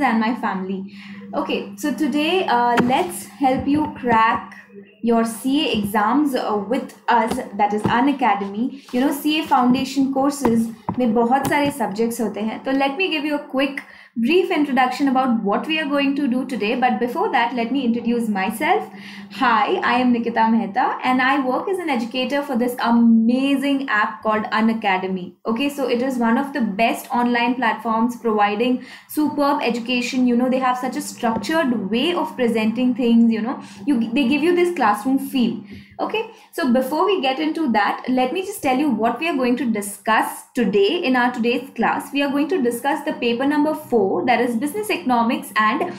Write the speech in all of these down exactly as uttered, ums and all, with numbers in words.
and my family. Okay, so today uh, let's help you crack your C A exams uh, with us, that is Unacademy. You know, C A foundation courses mein bahut sare subjects hote hain. So let me give you a quick brief introduction about what we are going to do today, but before that let me introduce myself. Hi, I am Nikita Mehta and I work as an educator for this amazing app called Unacademy. Okay, so it is one of the best online platforms providing superb education. You know, they have such a structured way of presenting things, you know, you they give you this classroom feel. Okay, so before we get into that, let me just tell you what we are going to discuss today in our today's class. We are going to discuss the paper number four, that is business economics and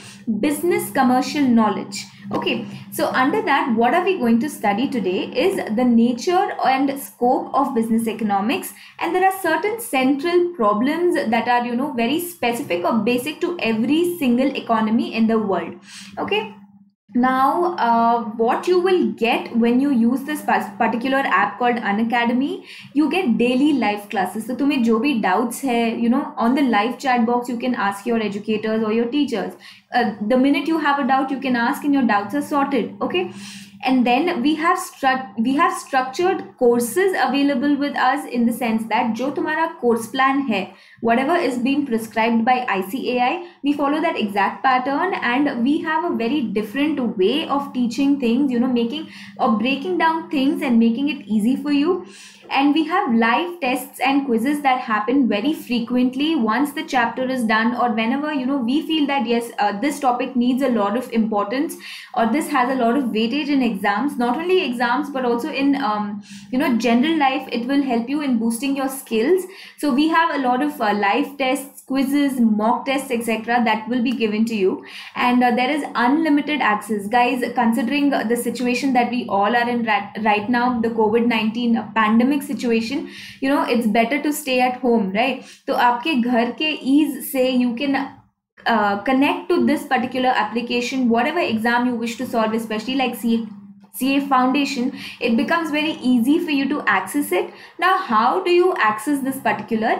business commercial knowledge. Okay, so under that, what are we going to study today is the nature and scope of business economics, and there are certain central problems that are, you know, very specific or basic to every single economy in the world. Okay. Now, uh, what you will get when you use this particular app called Unacademy, you get daily live classes. So, तुम्हें जो भी doubts है, you know, on the live chat box, you can ask your educators or your teachers. Uh, the minute you have a doubt, you can ask, and your doubts are sorted. Okay. And then we have stru- we have structured courses available with us in the sense that जो तुम्हारा course plan है, whatever is being prescribed by I C A I, we follow that exact pattern, and we have a very different way of teaching things, you know, making or breaking down things and making it easy for you. And we have live tests and quizzes that happen very frequently once the chapter is done, or whenever, you know, we feel that yes, uh, this topic needs a lot of importance, or this has a lot of weightage in exams, not only exams but also in um, you know, general life. It will help you in boosting your skills. So we have a lot of uh, live tests, quizzes, mock tests, etc. that will be given to you, and uh, there is unlimited access, guys. Considering the situation that we all are in right now, the COVID nineteen pandemic situation, you know, it's better to stay at home, right? So aapke ghar ke ease se you can uh, connect to this particular application, whatever exam you wish to solve, especially like C A C A foundation. It becomes very easy for you to access it. Now, how do you access this particular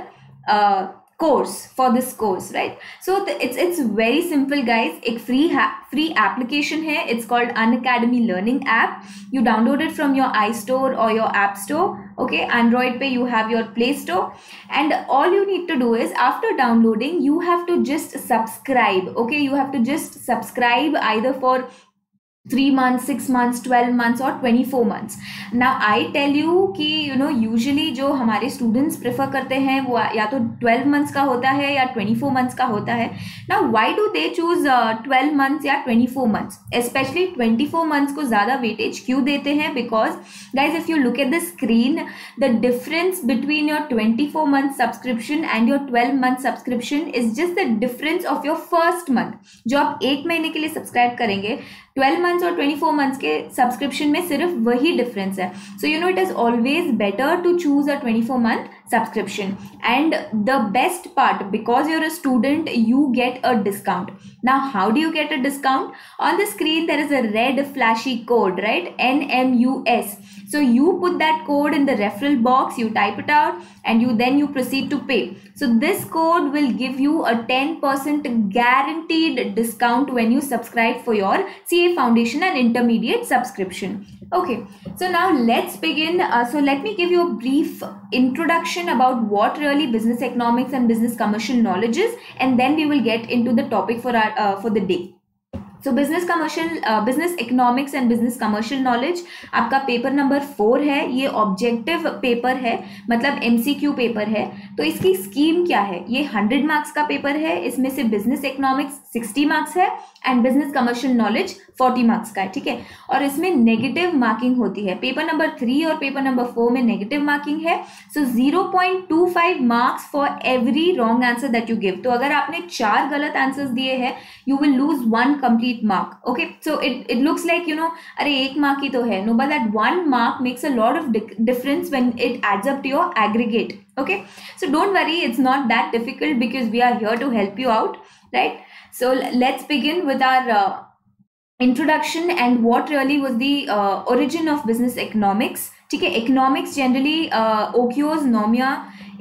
uh, course for this course, right? So the, it's it's very simple, guys. A free ha free application here. It's called Unacademy Learning App. You download it from your iStore or your App Store. Okay, Android pe you have your Play Store, and all you need to do is after downloading you have to just subscribe. Okay, you have to just subscribe either for three months, six months, twelve months or twenty-four months. Now I tell you कि you know, usually जो हमारे students prefer करते हैं वो या तो twelve months का होता है या twenty-four months का होता है. Now why do they choose uh, twelve months या twenty-four months? Especially twenty-four months को ज़्यादा weightage क्यों देते हैं? Because guys, if you look at the screen, the difference between your twenty-four month subscription and your twelve month subscription is just the difference of your first month. जो आप एक महीने के लिए subscribe करेंगे, twelve months और twenty-four months के subscription में सिर्फ वही difference है. So you know, it is always better to choose a twenty-four month subscription. And the best part, because you're a student, you get a discount. Now how do you get a discount? On the screen there is a red flashy code, right? N M U S. So you put that code in the referral box, you type it out, and you then you proceed to pay. So this code will give you a ten percent guaranteed discount when you subscribe for your C A Foundation and Intermediate subscription. Okay, so now let's begin. Uh, so let me give you a brief introduction about what really business economics and business commercial knowledge is, and then we will get into the topic for our uh, for the day. So business commercial uh, business economics and business commercial knowledge आपका paper number four है. ये objective paper है, मतलब M C Q paper है. तो इसकी scheme क्या है? ये one hundred marks का paper है. इसमें से business economics sixty marks है and business commercial knowledge forty marks का है. ठीक है, और इसमें negative marking होती है. paper number three और paper number four में negative marking है. So zero point two five marks for every wrong answer that you give. तो अगर आपने चार गलत answers दिए हैं, you will lose one complete mark. Okay, so it it looks like, you know, अरे एक mark ही तो है. No, but that one mark makes a lot of difference when it adds up to your aggregate. Okay, so don't worry, it's not that difficult because we are here to help you out, right? So let's begin with our uh, introduction and what really was the uh, origin of business economics. ठीक है, economics generally uh, occurs nomia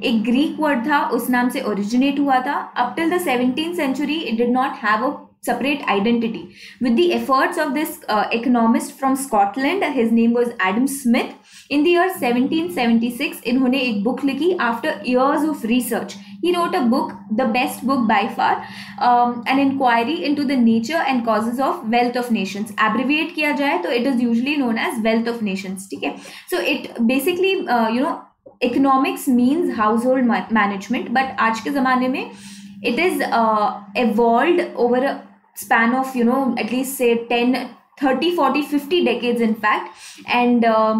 एक Greek word था, उस नाम से originate हुआ था. Up till the seventeen century it did not have a separate identity. With the efforts of this uh, economist from Scotland, his name was Adam Smith, in the year seventeen seventy-six इन्होंने एक book लिखी. After years of research he wrote a book, the best book by far, um, an inquiry into the nature and causes of wealth of nations. Abbreviate किया जाए तो it is usually known as wealth of nations. ठीक है, so it basically uh, you know economics means household management, but आज के ज़माने में it is uh, evolved over a span of, you know, at least say ten, thirty, forty, fifty decades in fact, and uh,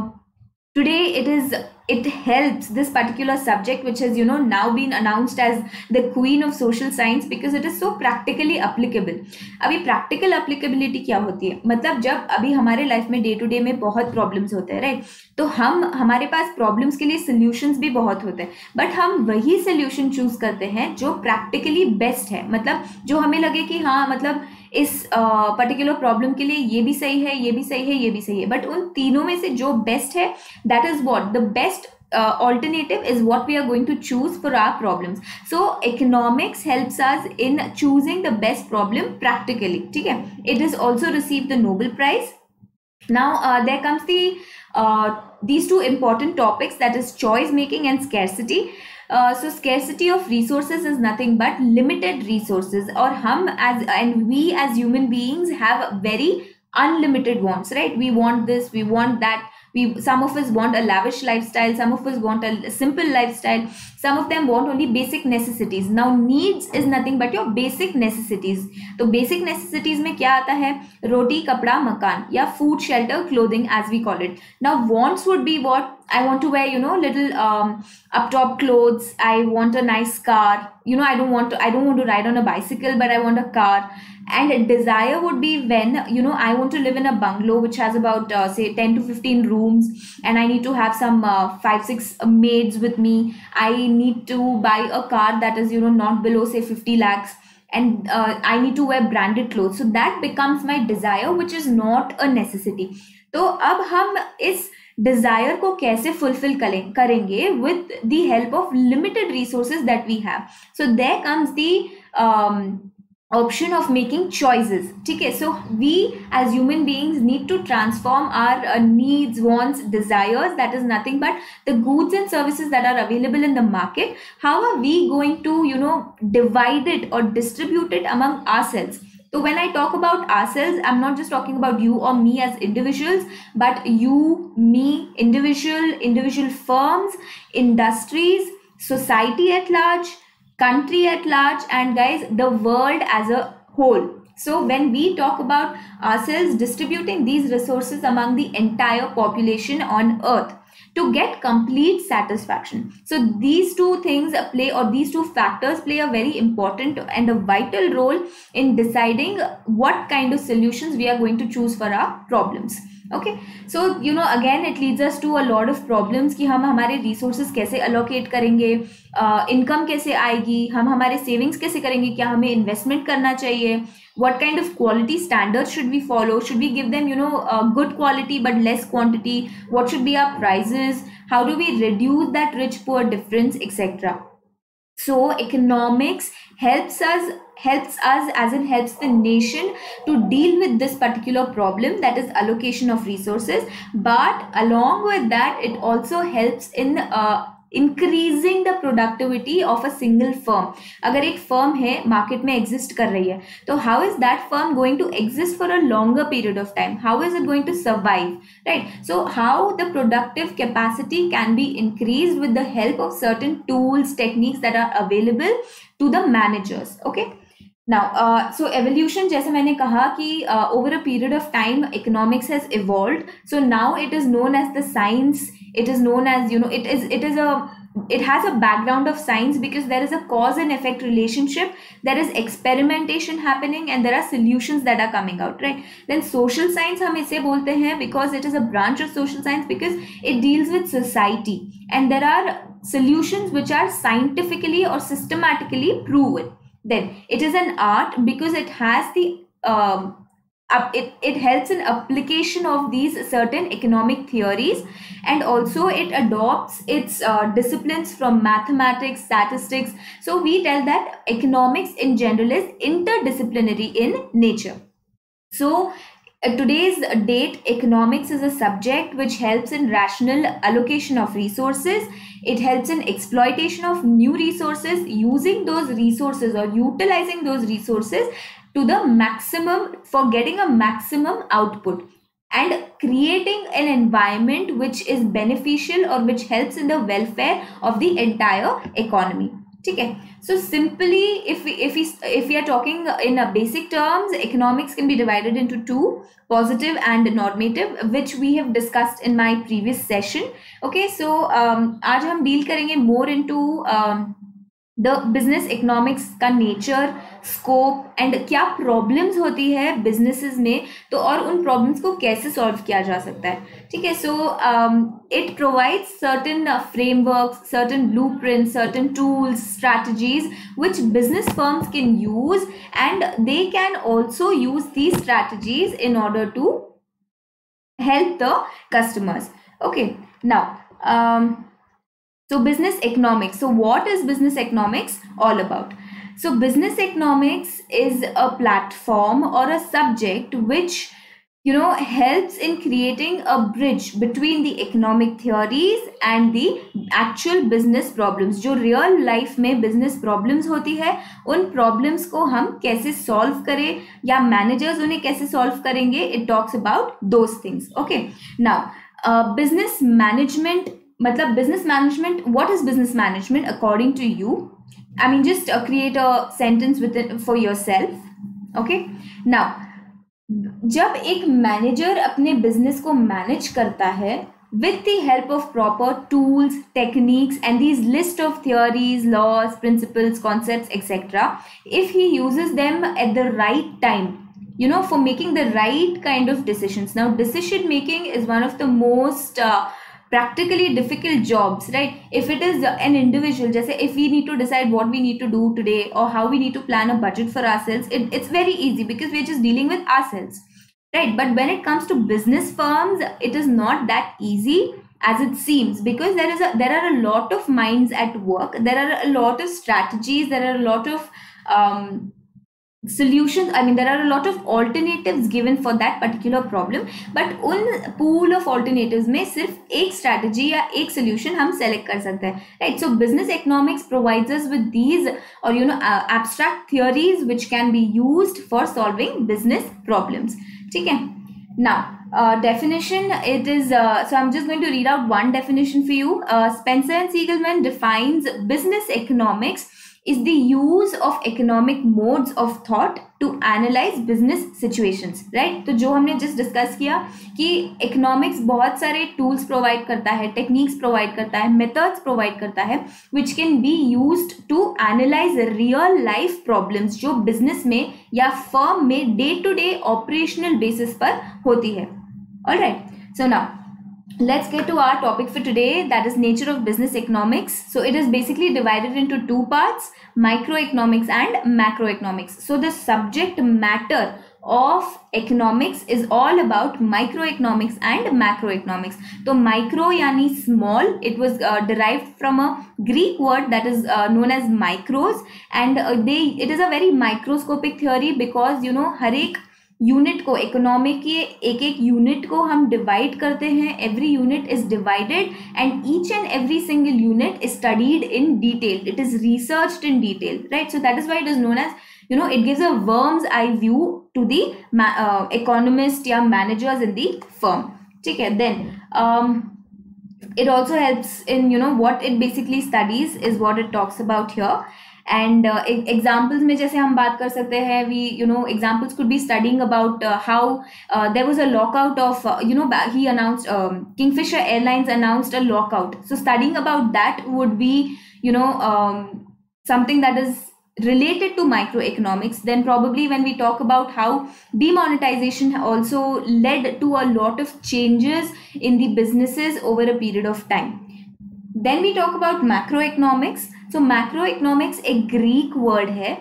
today it is it helps this particular subject, which has, you know, now been announced as the queen of social science because it is so practically applicable. अभी practical applicability क्या होती है, मतलब जब अभी हमारे life में day to day में बहुत problems होते हैं, right? तो हम हमारे पास problems के लिए solutions भी बहुत होते हैं, but हम वही solution choose करते हैं जो practically best है, मतलब जो हमें लगे कि हाँ मतलब इस पर्टिकुलर uh, प्रॉब्लम के लिए ये भी सही है, ये भी सही है, ये भी सही है, बट उन तीनों में से जो बेस्ट है, that is what the best alternative is what we are going to choose for our problems. So economics helps us in choosing the best problem practically. ठीक है, it is also receive the Nobel prize. Now there comes the these two important topics, that is choice making and scarcity. Uh, so scarcity of resources is nothing but limited resources, or hum as and we as human beings have very unlimited wants, right? We want this, we want that. We some of us want a lavish lifestyle, some of us want a simple lifestyle, some of them want only basic necessities. Now needs is nothing but your basic necessities. तो basic necessities में क्या आता है? रोटी, कपड़ा, मकान, या food, shelter, clothing as we call it. Now wants would be what I want to wear, you know, little um, up top clothes. I want a nice car. You know, I don't want to. I don't want to ride on a bicycle, but I want a car. And desire would be when, you know, I want to live in a bungalow which has about uh, say ten to fifteen rooms, and I need to have some uh, five six maids with me. I need to buy a car that is, you know, not below say fifty lakhs, and uh, I need to wear branded clothes. So that becomes my desire, which is not a necessity. तो अब हम इस Dzire को कैसे fulfil करेंगे with the help of limited resources that we have. So there comes the option of making choices. ठीक है, so we as human beings need to transform our uh, needs, wants, desires, that is nothing but the goods and services that are available in the market. How are we going to, you know, divide it or distribute it among ourselves? So when I talk about ourselves, I'm not just talking about you or me as individuals, but you, me, individual, individual firms, industries, society at large, country at large, and guys, the world as a whole. So when we talk about ourselves distributing these resources among the entire population on earth to get complete satisfaction. So these two things play, or these two factors play a very important and a vital role in deciding what kind of solutions we are going to choose for our problems. Okay, so you know, again it leads us to a lot of problems कि हम हमारे resources कैसे allocate करेंगे, uh, income कैसे आएगी, हम हमारे savings कैसे करेंगे, क्या हमें investment करना चाहिए, what kind of quality standards should we follow, should we give them, you know, uh, good quality but less quantity, what should be our prices, how do we reduce that rich poor difference, etc. So economics helps us helps us as in helps the nation to deal with this particular problem, that is allocation of resources, but along with that it also helps in uh, increasing the productivity of a single firm. अगर एक firm है market में exist कर रही है, तो how is that firm going to exist for a longer period of time? How is it going to survive? Right? So how the productive capacity can be increased with the help of certain tools, techniques that are available to the managers. Okay? Now, uh, so evolution, जैसे मैंने कहा कि uh, over a period of time economics has evolved. So now it is known as the science. It is known as, you know, it is it is a it has a background of science because there is a cause and effect relationship. There is experimentation happening and there are solutions that are coming out, right? Then social science हम इसे बोलते हैं because it is a branch of social science because it deals with society and there are solutions which are scientifically or systematically proven. Then it is an art because it has the um, it, it helps in application of these certain economic theories, and also it adopts its uh, disciplines from mathematics, statistics. So we tell that economics in general is interdisciplinary in nature. So at today's date, economics is a subject which helps in rational allocation of resources. It helps in exploitation of new resources, using those resources or utilizing those resources to the maximum for getting a maximum output, and creating an environment which is beneficial or which helps in the welfare of the entire economy. Okay. So simply, if we if we if we are talking in a basic terms, economics can be divided into two: positive and normative, which we have discussed in my previous session. Okay, so um, आज हम deal करेंगे more into um, the business economics का nature, scope and क्या problems होती है businesses में, तो और उन problems को कैसे solve किया जा सकता है. ठीक है, so um, it provides certain uh, frameworks, certain blueprints, certain tools, strategies which business firms can use, and they can also use these strategies in order to help the customers. Okay, now um, so business economics. So what is business economics all about? So business economics is a platform or a subject which, you know, helps in creating a bridge between the economic theories and the actual business problems. जो real life में business problems होती है, उन problems को हम कैसे solve करें या managers उन्हें कैसे solve करेंगे, it talks about those things. Okay, now uh, business management, मतलब business management, what is business management according to you? I mean, just uh, create a sentence within for yourself. Okay, now जब एक manager अपने business को manage करता है with the help of proper tools, techniques and these list of theories, laws, principles, concepts etcetera, if he uses them at the right time, you know, for making the right kind of decisions. Now decision making is one of the most uh, practically difficult jobs, right? If it is an individual, जैसे if we need to decide what we need to do today or how we need to plan a budget for ourselves, it, it's very easy because we're just dealing with ourselves, right? But when it comes to business firms, it is not that easy as it seems, because there is a there are a lot of minds at work, there are a lot of strategies, there are a lot of um solutions. I mean, there are a lot of alternatives given for that particular problem, but उन pool of alternatives में सिर्फ एक strategy या एक solution हम select कर सकते हैं, right? So business economics provides us with these, or you know, uh, abstract theories which can be used for solving business problems. ठीक है, now uh, definition, it is uh, so I'm just going to read out one definition for you. uh, Spencer and Siegelman defines business economics is the use of economic modes of thought to analyze business situations, right? तो जो हमने just discuss किया कि economics बहुत सारे tools provide करता है, techniques provide करता है, methods provide करता है, which can be used to analyze real life problems जो business में या firm में day to day operational basis पर होती है. All right, so now let's get to our topic for today, that is nature of business economics. So it is basically divided into two parts, microeconomics and macroeconomics. So the subject matter of economics is all about microeconomics and macroeconomics. So micro yani small, it was uh, derived from a Greek word that is uh, known as micros, and uh, they it is a very microscopic theory, because you know har ek unit को, economy के एक एक unit को हम divide करते हैं, every unit is divided and each and every single unit is studied in detail, it is researched in detail, right? So that is why it is known as, you know, it gives a worm's eye view to the uh, economist या managers in the firm. ठीक है, then um it also helps in, you know, what it basically studies is what it talks about here. And uh, examples में जैसे हम बात कर सकते हैं, we, you know, examples could be studying about uh, how uh, there was a lockout of uh, you know, he announced um, Kingfisher Airlines announced a lockout. So studying about that would be, you know, um, something that is related to microeconomics. Then probably when we talk about how demonetization also led to a lot of changes in the businesses over a period of time. Then we talk about macroeconomics. So macroeconomics एक Greek word है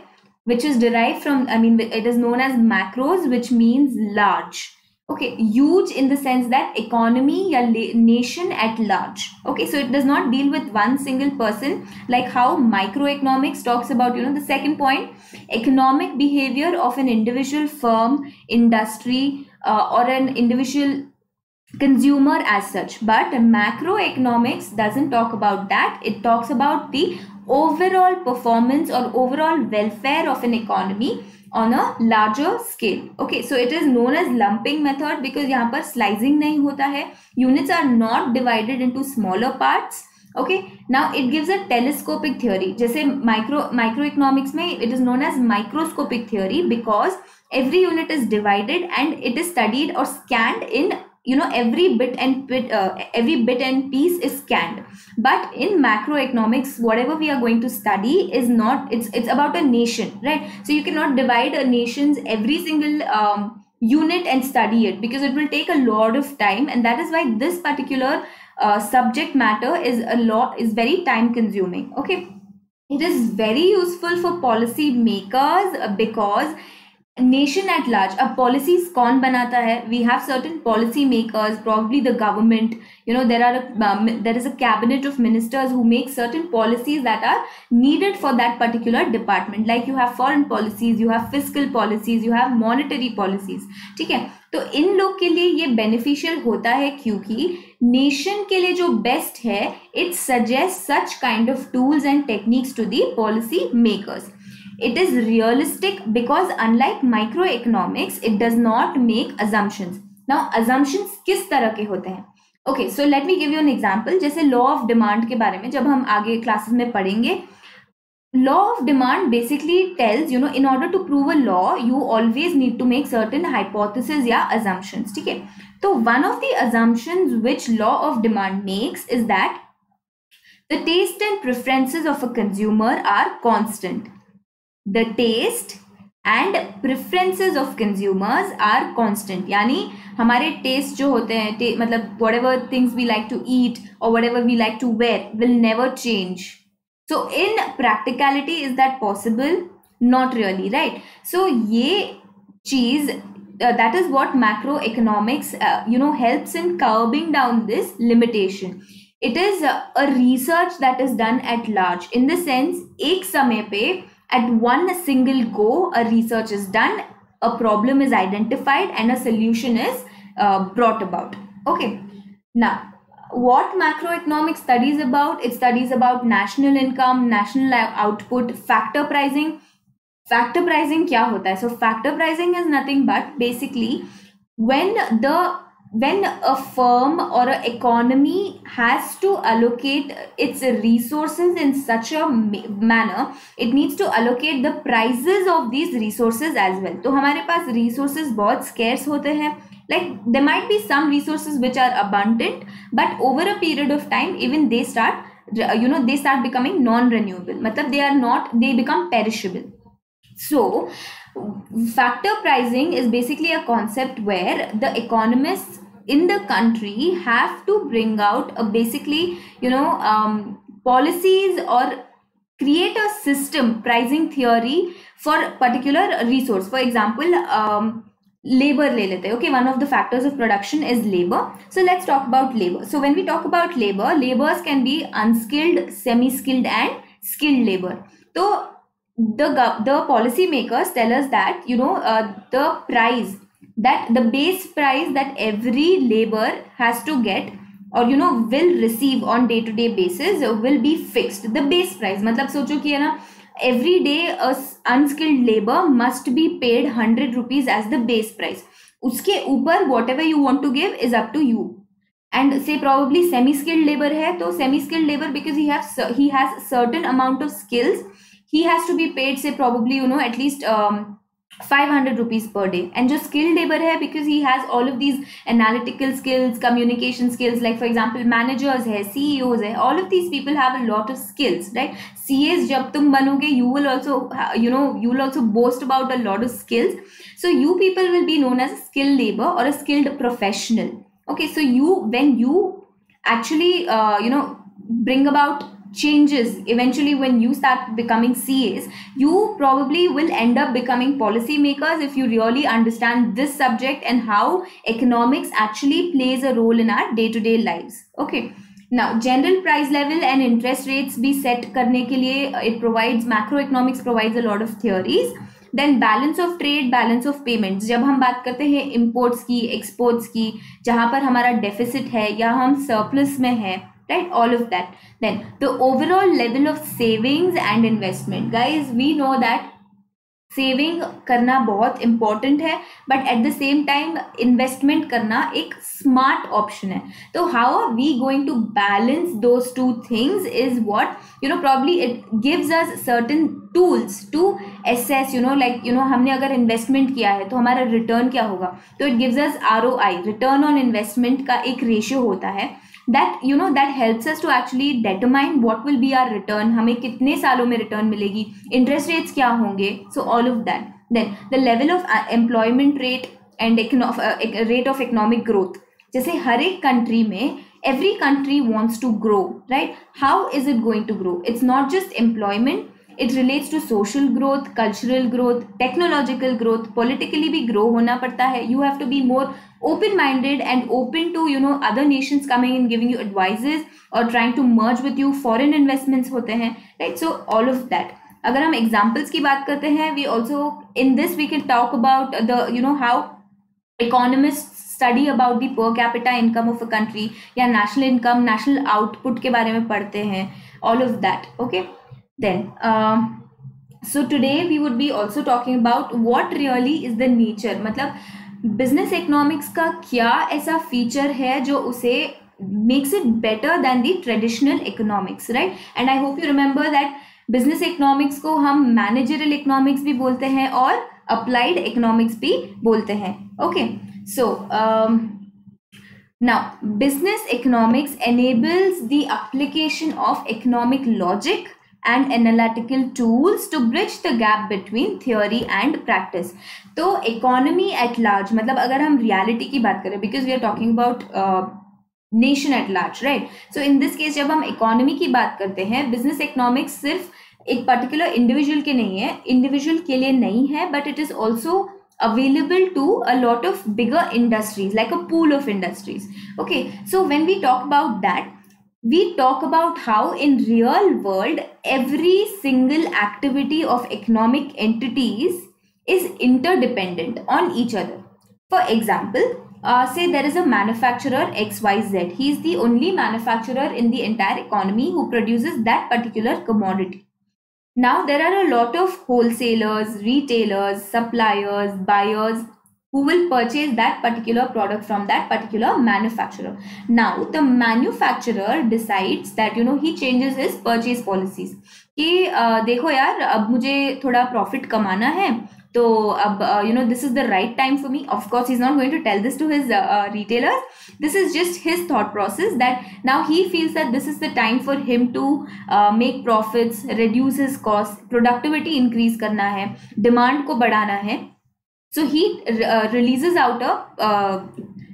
which is derived from, I mean, it is known as macros, which means large. Okay, huge in the sense that economy, your nation at large. Okay, so it does not deal with one single person, like how microeconomics talks about, you know, the second point, economic behavior of an individual firm, industry, uh, or an individual consumer as such. But macroeconomics doesn't talk about that. It talks about the overall performance or overall welfare of an economy on a larger scale. Okay, so it is known as lumping method because यहाँ पर slicing नहीं होता है. Units are not divided into smaller parts. Okay, now it gives a telescopic theory. जैसे micro microeconomics में it is known as microscopic theory because every unit is divided and it is studied or scanned in, you know, every bit and bit, uh, every bit and piece is scanned. But in macroeconomics, whatever we are going to study is not, it's it's about a nation, right? So you cannot divide a nation's every single um, unit and study it because it will take a lot of time, and that is why this particular uh, subject matter is a lot is very time consuming. Okay, it is very useful for policy makers because nation at large, a policies कौन बनाता है? We have certain policy makers, probably the government. You know, there are a, um, there is a cabinet of ministers who make certain policies that are needed for that particular department. Like you have foreign policies, you have fiscal policies, you have monetary policies. ठीक है? तो इन लोग के लिए ये beneficial होता है क्योंकि nation के लिए जो best है, it suggests such kind of tools and techniques to the policy makers. It is realistic because unlike microeconomics, it does not make assumptions. Now, assumptions किस तरह के होते हैं? Okay, so let me give you an example. जैसे law of demand के बारे में जब हम आगे classes में पढ़ेंगे, law of demand basically tells, you know, in order to prove a law, you always need to make certain hypotheses या assumptions. ठीक है? तो one of the assumptions which law of demand makes is that the taste and preferences of a consumer are constant. The taste and preferences of consumers are constant. यानी हमारे taste जो होते हैं, मतलब whatever things we like to eat or whatever we like to wear will never change. So in practicality, is that possible? Not really, right? So ये चीज़, uh, that is what macroeconomics, uh, you know, helps in curbing down this limitation. It is a, a research that is done at large. In the sense, एक समय पे at one single go, a research is done, a problem is identified, and a solution is uh, brought about. Okay, now what macroeconomics studies about? It studies about national income, national output, factor pricing. Factor pricing kya hota hai? So factor pricing is nothing but basically when the when a firm or an economy has to allocate its resources in such a manner, it needs to allocate the prices of these resources as well. So हमारे पास resources बहुत scarce होते हैं. Like there might be some resources which are abundant, but over a period of time, even they start, you know, they start becoming non-renewable. मतलब they are not, they become perishable. So factor pricing is basically a concept where the economists in the country have to bring out a basically, you know, um, policies or create a system pricing theory for a particular resource. For example, um, labor le lete. Okay, one of the factors of production is labor. So let's talk about labor. So when we talk about labor, laborers can be unskilled, semi-skilled and skilled labor. So the the policy makers tell us that, you know, uh, the price that the base price that every labor has to get or, you know, will receive on day to day basis will be fixed. The base price, matlab socho ki hai na, every day a unskilled labor must be paid one hundred rupees as the base price. Uske upar whatever you want to give is up to you. And say probably semi skilled labor hai, to semi skilled labor, because he has he has certain amount of skills, he has to be paid, say probably, you know, at least um, five hundred rupees per day. And just skilled labor hai, because he has all of these analytical skills, communication skills, like for example managers hai, C E Os hai, all of these people have a lot of skills, right? C As jab tum banoge, you will also, you know, you will also boast about a lot of skills. So you people will be known as a skilled labor or a skilled professional. Okay, so you, when you actually, uh, you know, bring about changes eventually when you start becoming C As, you probably will end up becoming policy makers if you really understand this subject and how economics actually plays a role in our day-to-day lives. Okay. Now, general price level and interest rates be set करने के लिए it provides macroeconomics provides a lot of theories. Then balance of trade, balance of payments. जब हम बात करते हैं imports की, exports की, जहाँ पर हमारा deficit है या हम surplus में है, right? All of that. Then the overall level of savings and investment. Guys, we know that saving करना बहुत important है, but at the same time investment करना एक smart option है. तो how are we going to balance those two things is what, you know, probably it gives us certain tools to assess, you know, like, you know, हमने अगर investment किया है तो हमारा return क्या होगा, तो it gives us R O I, return on investment का एक ratio होता है. That, you know, that helps us to actually determine what will be our return. हमें कितने सालों में return मिलेगी, interest rates क्या होंगे, so all of that. Then the level of employment rate and econo- uh, rate of economic growth. जैसे हर एक country में every country wants to grow, right? How is it going to grow? It's not just employment. It relates to social growth, cultural growth, technological growth, politically भी grow होना पड़ता है. You have to be more open-minded and open to, you know, other nations coming and giving you advices or trying to merge with you. Foreign investments होते हैं, right? So all of that. अगर हम examples की बात करते हैं, we also in this we can talk about the, you know, how economists study about the per capita income of a country या national income, national output के बारे में पढ़ते हैं, all of that. Okay. Then, um, so today we would be also talking about what really is the nature. मतलब business economics का क्या ऐसा feature है जो उसे makes it better than the traditional economics, right? And I hope you remember that business economics को हम managerial economics भी बोलते हैं और applied economics भी बोलते हैं. Okay, so um, now business economics enables the application of economic logic and analytical tools to bridge the gap between theory and practice. तो economy at large, मतलब अगर हम reality की बात करें, because we are talking about uh, nation at large, right? So in this case जब हम economy की बात करते हैं, business economics सिर्फ एक particular individual के नहीं है, individual के लिए नहीं है, but it is also available to a lot of bigger industries, like a pool of industries. Okay, so when we talk about that, we talk about how in real world every single activity of economic entities is interdependent on each other. For example, uh, say there is a manufacturer X Y Z. He is the only manufacturer in the entire economy who produces that particular commodity. Now there are a lot of wholesalers, retailers, suppliers, buyers who will purchase that particular product from that particular manufacturer. Now the manufacturer decides that, you know, he changes his purchase policies. कि uh, देखो यार, अब मुझे थोड़ा profit कमाना है, तो अब uh, you know, this is the right time for me. Of course, he's not going to tell this to his uh, uh, retailers. This is just his thought process that now he feels that this is the time for him to uh, make profits, reduce his costs, productivity increase करना है, demand को बढ़ाना है. So he uh, releases out a uh,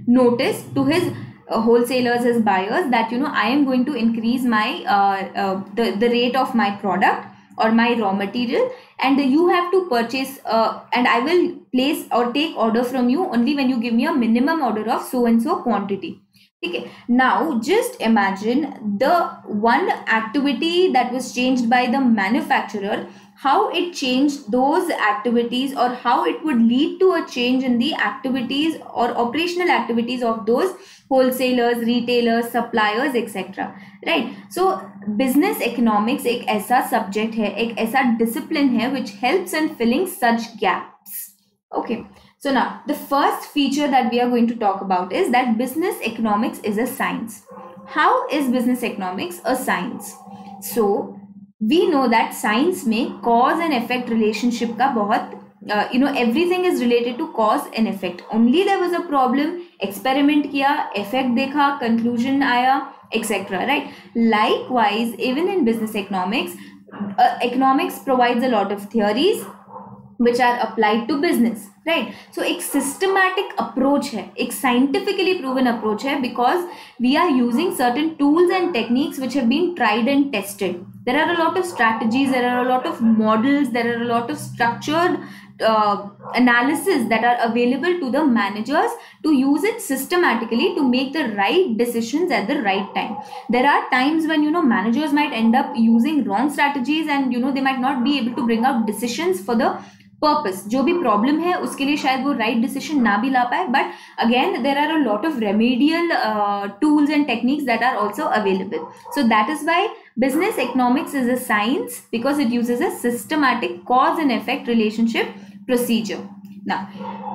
notice to his uh, wholesalers, his buyers that, you know, I am going to increase my uh, uh, the, the rate of my product or my raw material, and you have to purchase uh, and I will place or take order from you only when you give me a minimum order of so and so quantity. Okay. Now just imagine the one activity that was changed by the manufacturer, how it changed those activities or how it would lead to a change in the activities or operational activities of those wholesalers, retailers, suppliers, et cetera. Right? So business economics एक ऐसा subject है, एक ऐसा discipline है which helps in filling such gaps. Okay. So now the first feature that we are going to talk about is that business economics is a science. How is business economics a science? So we know that science में cause and effect relationship का बहुत uh, you know, everything is related to cause and effect. Only there was a problem, experiment किया, effect देखा, conclusion आया, et cetera. Right? Likewise, even in business economics, uh, economics provides a lot of theories. which are applied to business, right? So एक systematic approach है, एक scientifically proven approach है, because we are using certain tools and techniques which have been tried and tested. There are a lot of strategies, there are a lot of models, there are a lot of structured uh, analysis that are available to the managers to use it systematically to make the right decisions at the right time. There are times when, you know, managers might end up using wrong strategies and, you know, they might not be able to bring out decisions for the purpose. जो भी problem है उसके लिए शायद वो right decision ना भी ला पाए, but again there are a lot of remedial uh, tools and techniques that are also available. So that is why business economics is a science, because it uses a systematic cause and effect relationship procedure. Now,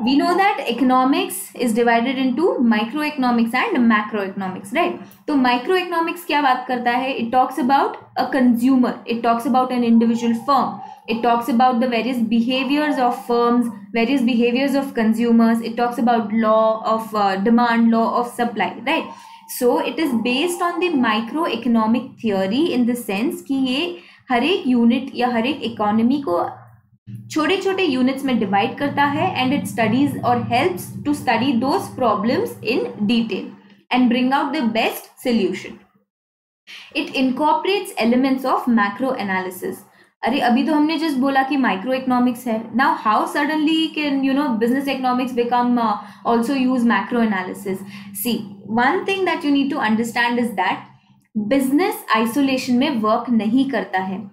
we know that economics is divided into microeconomics and macroeconomics, right? So microeconomics क्या बात करता है? It talks about a consumer, it talks about an individual firm, it talks about the various behaviors of firms, various behaviors of consumers, it talks about law of uh, demand, law of supply, right? So it is based on the microeconomic theory in the sense कि ये हर एक unit या हर एक economy को छोटे छोटे units में divide करता है, and it studies or helps to study those problems in detail and bring out the best solution. It incorporates elements of macro analysis. अरे अभी तो हमने just बोला कि micro economics है. Now how suddenly can, you know, business economics become uh, also use macro analysis? See, one thing that you need to understand is that business isolation में work नहीं करता है.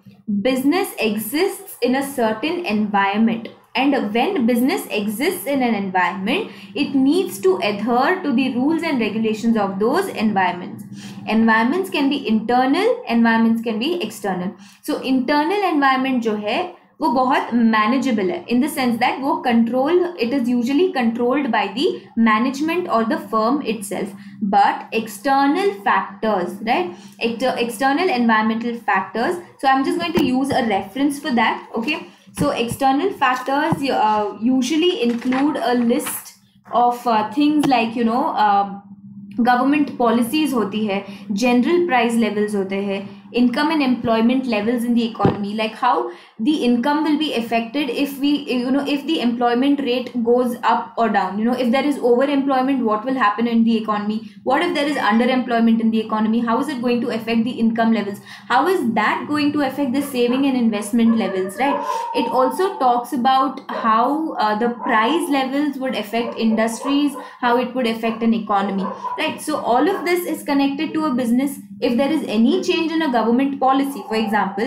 Business exists in a certain environment, and when business exists in an environment, it needs to adhere to the rules and regulations of those environments. Environments can be internal, environments can be external. So internal environment जो है वो बहुत manageable है, in the sense that वो control, it is usually controlled by the management or the firm itself. But external factors, right, external environmental factors, so I'm just going to use a reference for that, okay? So external factors uh, usually include a list of uh, things like, you know, uh, government policies होती है, general price levels होते हैं, income and employment levels in the economy, like how the income will be affected if we, you know, if the employment rate goes up or down, you know, if there is overemployment, what will happen in the economy, what if there is underemployment in the economy, how is it going to affect the income levels, how is that going to affect the saving and investment levels, right? It also talks about how uh, the price levels would affect industries, how it would affect an economy, right? So all of this is connected to a business. If there is any change in a government policy, for example,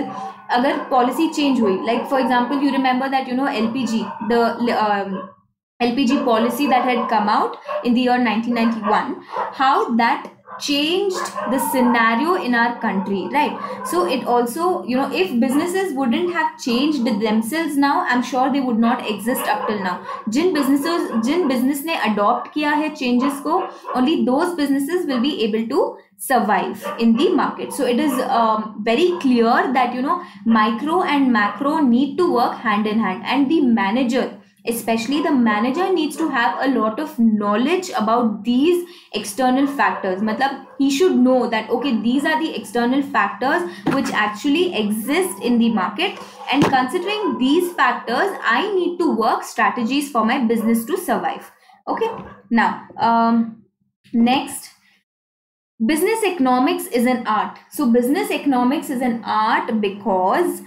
agar policy change hui, like for example, you remember that, you know, L P G, the um, L P G policy that had come out in the year nineteen ninety-one, how that changed the scenario in our country, right? So it also, you know, if businesses wouldn't have changed themselves now, I'm sure they would not exist up till now. Jin businesses, jin business ne adopt kiya hai changes ko, only those businesses will be able to survive in the market. So it is um, very clear that, you know, micro and macro need to work hand in hand, and the manager, especially the manager, needs to have a lot of knowledge about these external factors. Matlab, he should know that, okay, these are the external factors which actually exist in the market, and considering these factors, I need to work strategies for my business to survive. Okay, now um, next, business economics is an art. So business economics is an art because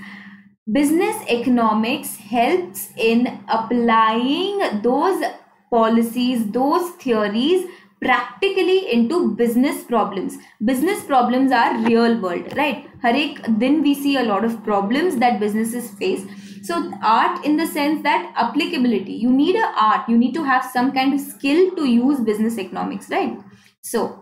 business economics helps in applying those policies, those theories practically into business problems. Business problems are real world, right? Har ek din we see a lot of problems that businesses face. So art in the sense that applicability, you need an art, you need to have some kind of skill to use business economics, right? So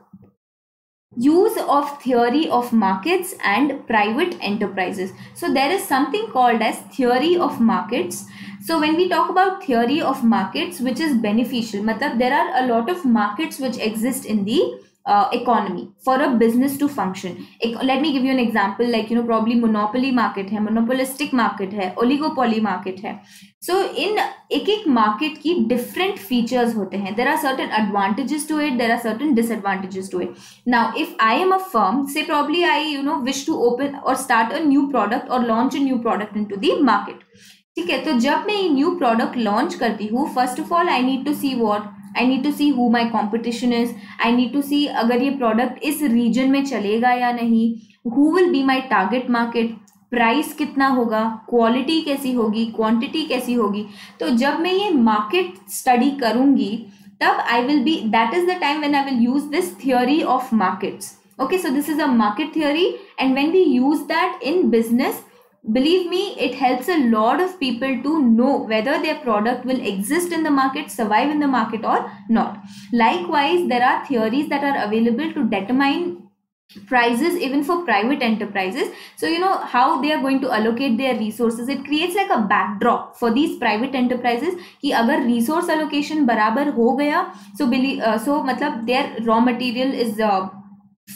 use of theory of markets and private enterprises. So there is something called as theory of markets. So when we talk about theory of markets, which is beneficial, matlab there are a lot of markets which exist in the uh, economy for a business to function. E let me give you an example, like, you know, probably monopoly market hai, monopolistic market hai, oligopoly market hai. So in ek ek market ki different features hote hain. There are certain advantages to it, there are certain disadvantages to it. Now if I am a firm, say probably I, you know, wish to open or start a new product or launch a new product into the market, ठीक है, तो जब मैं ये new product launch करती हूँ, first of all I need to see what, I need to see who my competition is, I need to see अगर ये प्रोडक्ट इस रीजन में चलेगा या नहीं, who will be my target market, price कितना होगा, क्वालिटी कैसी होगी, क्वांटिटी कैसी होगी। तो जब मैं ये मार्केट स्टडी करूँगी तब I will be, that is the time when I will use this theory of markets. Okay, so this is a market theory, and when we use that in business, believe me, it helps a lot of people to know whether their product will exist in the market, survive in the market or not. Likewise, there are theories that are available to determine prices even for private enterprises. So you know how they are going to allocate their resources. It creates like a backdrop for these private enterprises कि अगर resource allocation बराबर हो गया, so believe, uh, so मतलब their raw material is uh,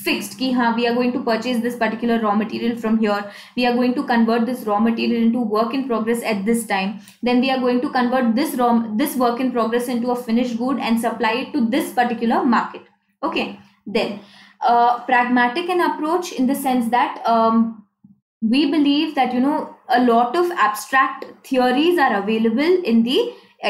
fixed कि हाँ we are going to purchase this particular raw material from here, we are going to convert this raw material into work in progress at this time, then we are going to convert this raw this work in progress into a finished good and supply it to this particular market. Okay, then uh, pragmatic an approach in the sense that um, we believe that you know a lot of abstract theories are available in the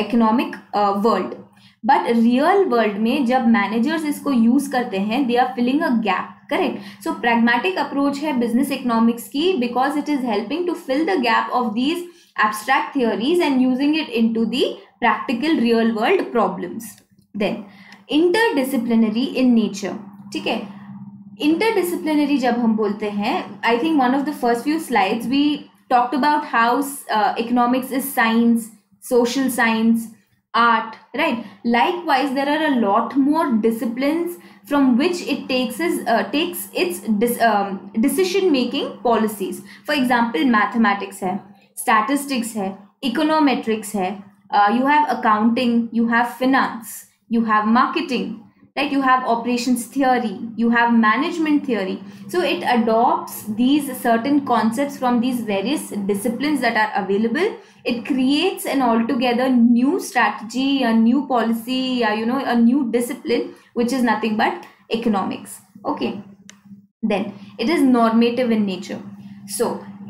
economic uh, world. But real world में जब managers इसको use करते हैं they are filling a gap, correct. So pragmatic approach है business economics की, because it is helping to fill the gap of these abstract theories and using it into the practical real world problems. Then interdisciplinary in nature, ठीक है। Interdisciplinary जब हम बोलते हैं, I think one of the first few slides we talked about how economics is science, social science, art, right? Likewise, there are a lot more disciplines from which it takes its uh, takes its dis, um, decision making policies. For example, mathematics है, statistics है, econometrics है, uh, you have accounting, you have finance, you have marketing, right? You have operations theory, you have management theory. So it adopts these certain concepts from these various disciplines that are available. It creates an altogether new strategy, a new policy, uh, you know, a new discipline, which is nothing but economics. Okay, then it is normative in nature. So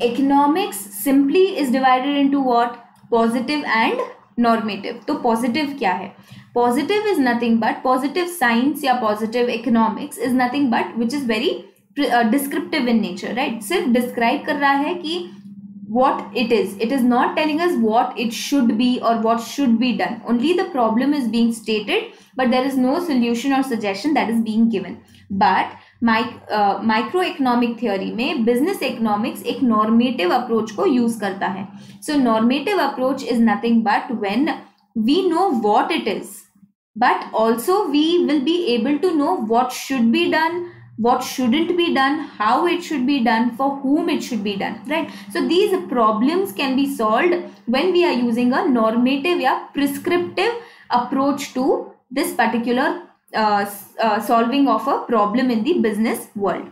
economics simply is divided into what? Positive and normative. So positive kya hai? Positive is nothing but, positive science ya positive economics is nothing but, which is very uh, descriptive in nature, right? Sirf describe kar raha hai ki what it is. It is not telling us what it should be or what should be done. Only the problem is being stated, but there is no solution or suggestion that is being given. But my uh, microeconomic theory में business economics एक normative approach को use करता है. So normative approach is nothing but when we know what it is, but also we will be able to know what should be done, what shouldn't be done, how it should be done, for whom it should be done, right? So these problems can be solved when we are using a normative or prescriptive approach to this particular uh, uh, solving of a problem in the business world.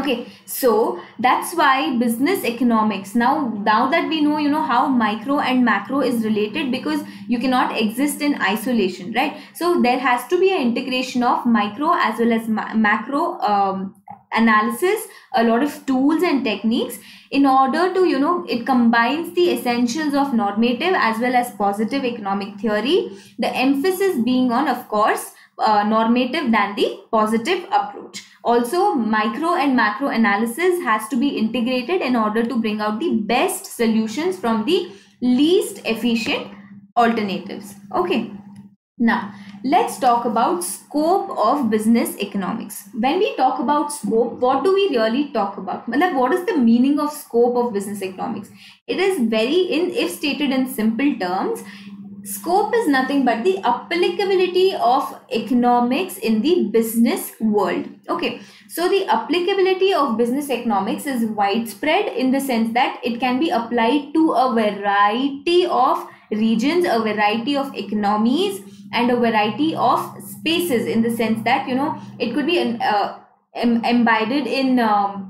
Okay, so that's why business economics, now now that we know you know how micro and macro is related, because you cannot exist in isolation, right? So there has to be an integration of micro as well as ma macro um, analysis, a lot of tools and techniques in order to you know it combines the essentials of normative as well as positive economic theory, the emphasis being on of course Uh, normative than the positive approach. Also micro and macro analysis has to be integrated in order to bring out the best solutions from the least efficient alternatives. Okay, now let's talk about scope of business economics. When we talk about scope, what do we really talk about? Matlab, what is the meaning of scope of business economics? It is very in if stated in simple terms, scope is nothing but the applicability of economics in the business world. Okay, so the applicability of business economics is widespread in the sense that it can be applied to a variety of regions, a variety of economies, and a variety of spaces, in the sense that you know it could be uh, embedded in um,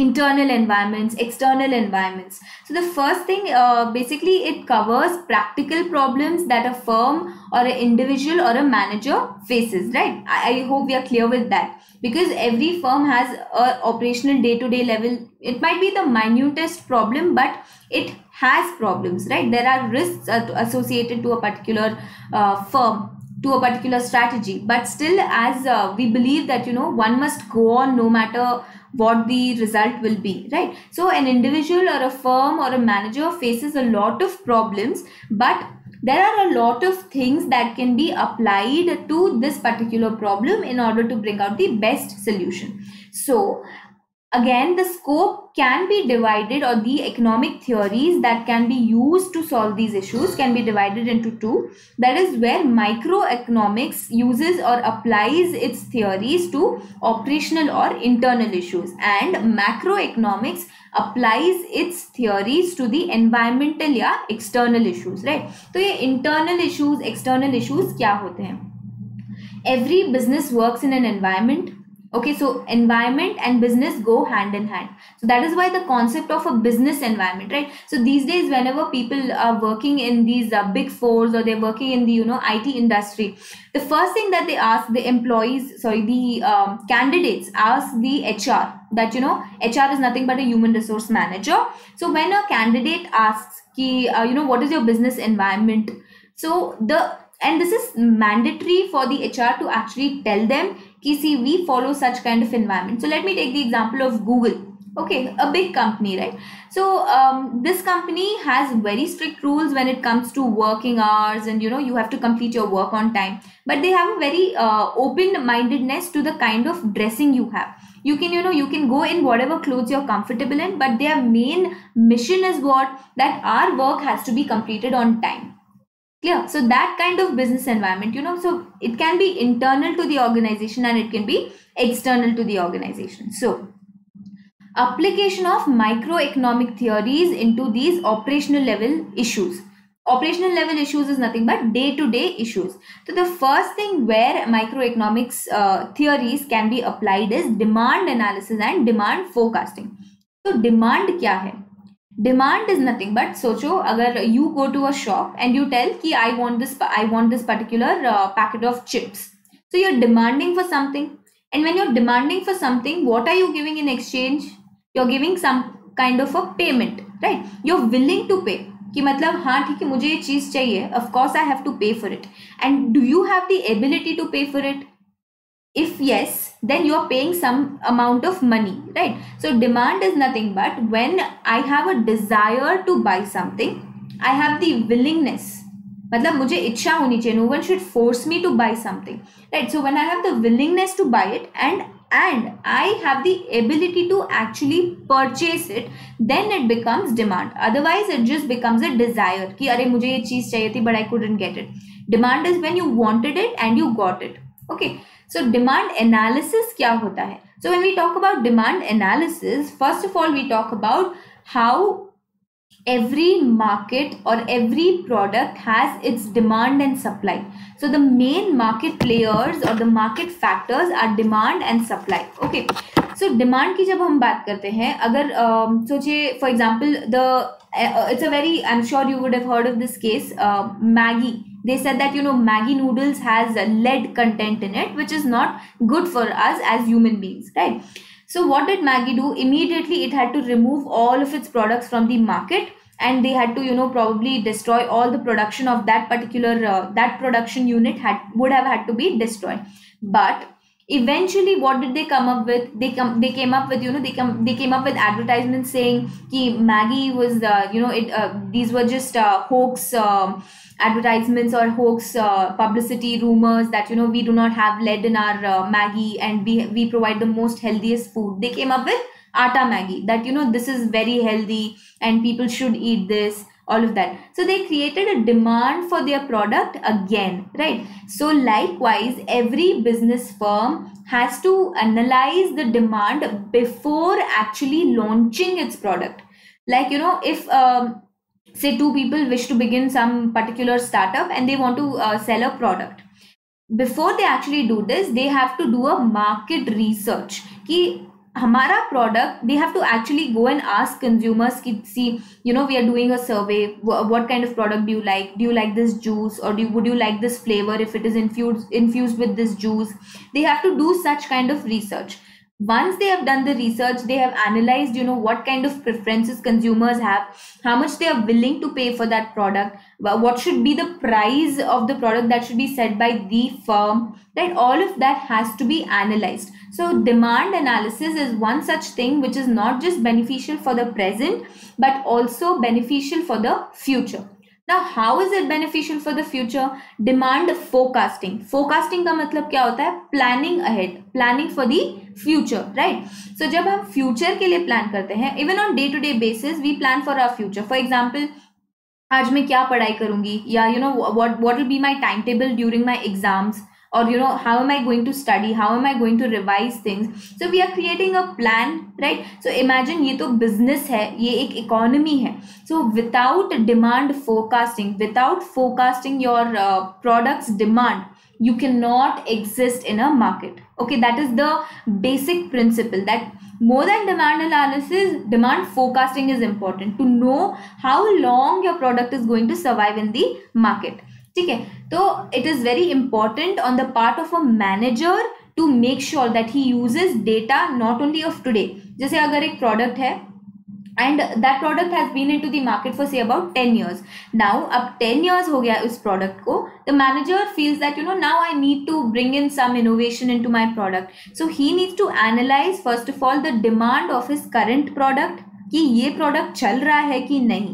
internal environments, external environments. So the first thing, uh, basically it covers practical problems that a firm or an individual or a manager faces, right? I, I hope we are clear with that, because every firm has a operational day-to-day level. It might be the minutest problem, but it has problems, right? There are risks associated to a particular uh, firm, to a particular strategy, but still, as uh, we believe that, you know, one must go on no matter what the result will be, right? So an individual or a firm or a manager faces a lot of problems, but there are a lot of things that can be applied to this particular problem in order to bring out the best solution. So again, the scope can be divided, or the economic theories that can be used to solve these issues can be divided into two. That is where microeconomics uses or applies its theories to operational or internal issues, and macroeconomics applies its theories to the environmental या external issues, right? तो ये internal issues, external issues क्या होते हैं? Every business works in an environment. Okay, so environment and business go hand in hand. So that is why the concept of a business environment, right? So these days, whenever people are working in these uh, big fours, or they're working in the, you know, I T industry, the first thing that they ask the employees, sorry, the um, candidates ask the H R that, you know, H R is nothing but a human resource manager. So when a candidate asks, ki, uh, you know, what is your business environment? So the, and this is mandatory for the H R to actually tell them, see, we follow such kind of environment. So let me take the example of Google. Okay, a big company, right? So um, this company has very strict rules when it comes to working hours, and you know, you have to complete your work on time. But they have a very uh, open-mindedness to the kind of dressing you have. You can, you know, you can go in whatever clothes you're comfortable in, but their main mission is what? That our work has to be completed on time. Clear? So that kind of business environment, you know, so it can be internal to the organization and it can be external to the organization. So application of microeconomic theories into these operational level issues. Operational level issues is nothing but day-to-day issues. So the first thing where microeconomics uh, theories can be applied is demand analysis and demand forecasting. So demand kya hai? Demand is nothing but, socho, agar you go to a shop and you tell ki I want this, I want this particular uh, packet of chips. So you're demanding for something, and when you're demanding for something, what are you giving in exchange? You're giving some kind of a payment, right? You're willing to pay. Ki matlab, haan, theek hai, mujhe ye cheez chahiye. Of course, I have to pay for it. And do you have the ability to pay for it? If yes, then you are paying some amount of money, right? So demand is nothing but when I have a desire to buy something, I have the willingness. Matlab, mujhe ichha honi chahiye. No one should force me to buy something, right? So when I have the willingness to buy it, and and I have the ability to actually purchase it, then it becomes demand. Otherwise, it just becomes a desire. Ki, arey, mujhe ye cheez chahiye thi, but I couldn't get it. Demand is when you wanted it and you got it. Okay. So demand analysis kya hota hai? So when we talk about demand analysis, first of all, we talk about how every market or every product has its demand and supply. So the main market players or the market factors are demand and supply. Okay. So demand ki jab hum baat karte hain, agar um, soche, for example, the uh, it's a very, I'm sure you would have heard of this case, uh, Maggi. They said that, you know, Maggi noodles has a lead content in it, which is not good for us as human beings, right? So what did Maggi do? Immediately it had to remove all of its products from the market, and they had to, you know, probably destroy all the production of that particular, uh, that production unit had would have had to be destroyed. But eventually, what did they come up with? They come, they came up with, you know, they come, they came up with advertisements saying ki Maggi was, uh, you know, it, uh, these were just uh, hoax um, advertisements or hoax uh, publicity rumors that, you know, we do not have lead in our uh, Maggi, and we, we provide the most healthiest food. They came up with Atta Maggi that, you know, this is very healthy and people should eat this. All of that. So they created a demand for their product again, right? So likewise, every business firm has to analyze the demand before actually launching its product. Like, you know, if um, say two people wish to begin some particular startup and they want to uh, sell a product, before they actually do this, they have to do a market research. Ki, Hamara product, they have to actually go and ask consumers, ki, see, you know, we are doing a survey. What kind of product do you like? Do you like this juice, or do you, would you like this flavor if it is infused infused with this juice? They have to do such kind of research. once they have done the research, they have analyzed, you know, what kind of preferences consumers have, how much they are willing to pay for that product, what should be the price of the product that should be set by the firm, right? All of that has to be analyzed. So demand analysis is one such thing which is not just beneficial for the present, but also beneficial for the future. Now, how is it beneficial for the future? Demand forecasting. Forecasting का मतलब क्या होता है? Planning ahead, planning for the future, right? So जब हम future के लिए plan करते हैं, even on day-to-day basis, we plan for our future. For example, आज मैं क्या पढ़ाई करूँगी? या you know what what will be my timetable during my exams? Or you know, how am I going to study? How am I going to revise things? So we are creating a plan, right? So imagine ये तो business है, ये एक economy है. So without demand forecasting, without forecasting your uh, product's demand, you cannot exist in a market. Okay, that is the basic principle that more than demand analysis, demand forecasting is important to know how long your product is going to survive in the market. ठीक है, तो it is very important on the part of a manager to make sure that he uses data not only of today. जैसे अगर एक product है and that product has been into the market for say about ten years. Now अब ten years हो गया उस product को, the manager feels that you know now I need to bring in some innovation into my product. So he needs to analyze first of all the demand of his current product, कि ये product चल रहा है कि नहीं.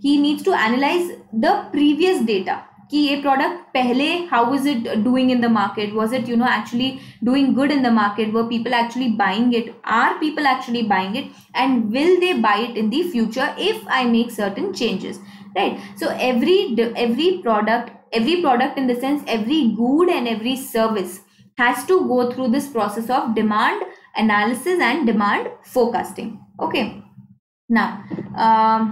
He needs to analyze the previous data. कि ये product पहले how is it doing in the market, was it you know actually doing good in the market, were people actually buying it, are people actually buying it, and will they buy it in the future if I make certain changes, right? So every every product every product in the sense every good and every service has to go through this process of demand analysis and demand forecasting. Okay, now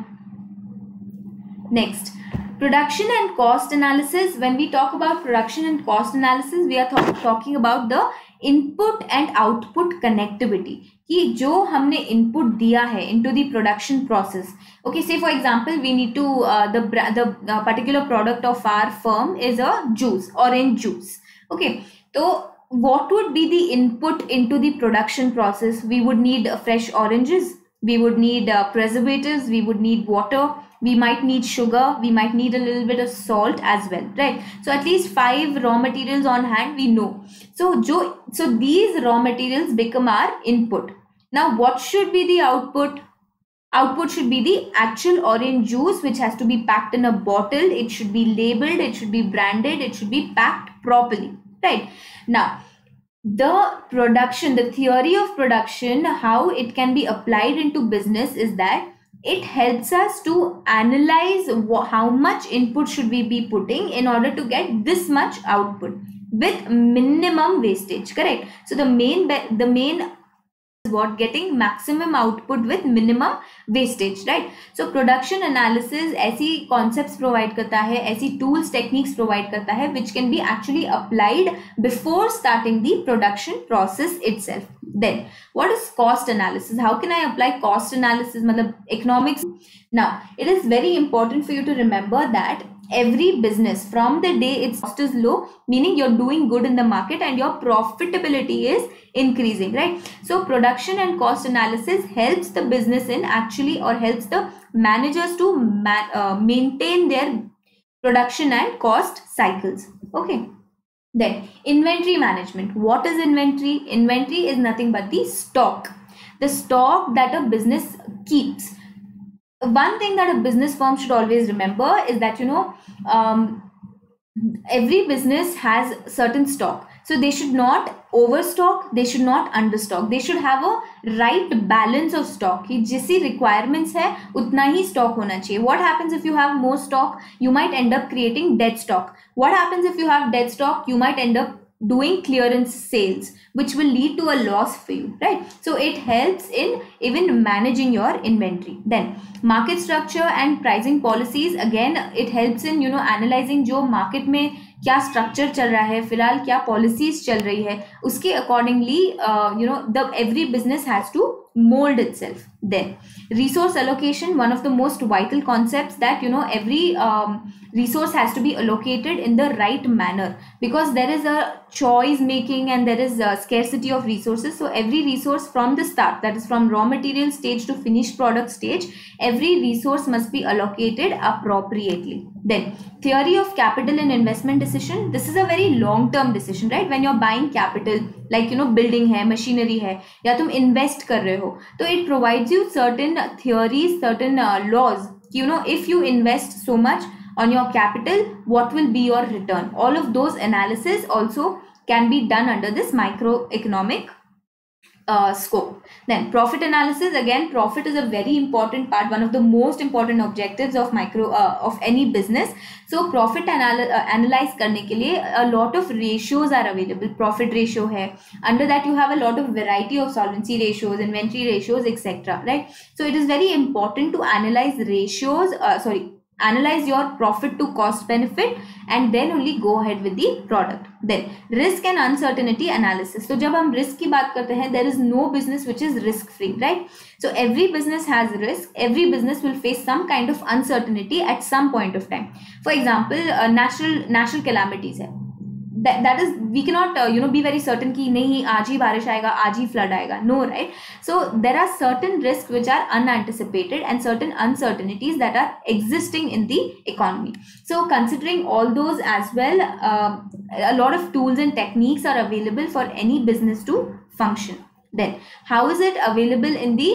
next, production and cost analysis. When we talk about production and cost analysis, we are th- talking about the input and output connectivity. कि जो हमने input दिया है into the production process. Okay, say for example we need to uh, the the uh, particular product of our firm is a juice, orange juice. Okay, तो what would be the input into the production process? We would need uh, fresh oranges. We would need uh, preservatives. We would need water. We might need sugar, we might need a little bit of salt as well, right? So at least five raw materials on hand we know. So, jo, so these raw materials become our input. Now what should be the output? Output should be the actual orange juice which has to be packed in a bottle. It should be labeled, it should be branded, it should be packed properly, right? Now the production, the theory of production, how it can be applied into business is that it helps us to analyze how much input should we be putting in order to get this much output with minimum wastage, correct? So the main the main is what? Getting maximum output with minimum wastage, right? So production analysis ऐसी concepts provide करता है, ऐसी tools, techniques provide करता है which can be actually applied before starting the production process itself. Then what is cost analysis? How can I apply cost analysis, matlab economics? Now it is very important for you to remember that every business from the day its cost is low, meaning you're doing good in the market and your profitability is increasing, right? So production and cost analysis helps the business in actually or helps the managers to ma- uh, maintain their production and cost cycles. Okay. Then inventory management. What is inventory? Inventory is nothing but the stock, the stock that a business keeps. One thing that a business firm should always remember is that you know um, every business has certain stock. So they should not overstock, they should not understock. They should have a right balance of stock. कि जिसी requirements है उतना ही stock होना चाहिए. What happens if you have more stock? You might end up creating dead stock. What happens if you have dead stock? You might end up doing clearance sales, which will lead to a loss for you, right? So it helps in even managing your inventory. Then market structure and pricing policies. Again, it helps in you know analyzing जो market में क्या structure चल रहा है, फिलहाल क्या policies चल रही है, उसके accordingly uh, you know the every business has to mold itself. Then resource allocation, one of the most vital concepts, that you know every um, resource has to be allocated in the right manner, because there is a choice making and there is a scarcity of resources. So every resource from the start, that is from raw material stage to finished product stage, every resource must be allocated appropriately. Then theory of capital and investment decision. This is a very long term decision, right? When you're buying capital, like you know building hai, machinery hai, ya tum invest kar rahe ho, so it provides you certain theories, certain uh, laws. You know, if you invest so much on your capital, what will be your return? All of those analysis also can be done under this microeconomic Uh, scope. Then profit analysis. Again, profit is a very important part, one of the most important objectives of micro uh, of any business. So profit anal uh, analyze karne ke liye a lot of ratios are available. Profit ratio hai, under that you have a lot of variety of solvency ratios, inventory ratios, etc, right? So it is very important to analyze ratios, uh, sorry analyze your profit to cost benefit, and then only go ahead with the product. Then risk and uncertainty analysis. So जब हम risk की बात करते हैं, there is no business which is risk free, right? So every business has risk. Every business will face some kind of uncertainty at some point of time. For example, uh, natural natural calamities है. That, that is, we cannot uh, you know be very certain कि नहीं आज ही बारिश आएगा, आज ही flood आएगा. No, right? So there are certain risks which are unanticipated and certain uncertainties that are existing in the economy. So considering all those as well, uh, a lot of tools and techniques are available for any business to function. Then how is it available in the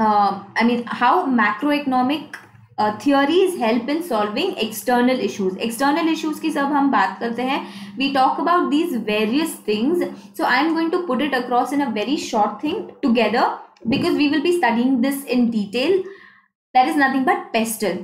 uh, I mean how macroeconomic Uh, theories help in solving external issues. External issues की सब हम बात करते हैं. We talk about these various things. So I am going to put it across in a very short thing together, because we will be studying this in detail. That is nothing but PESTLE.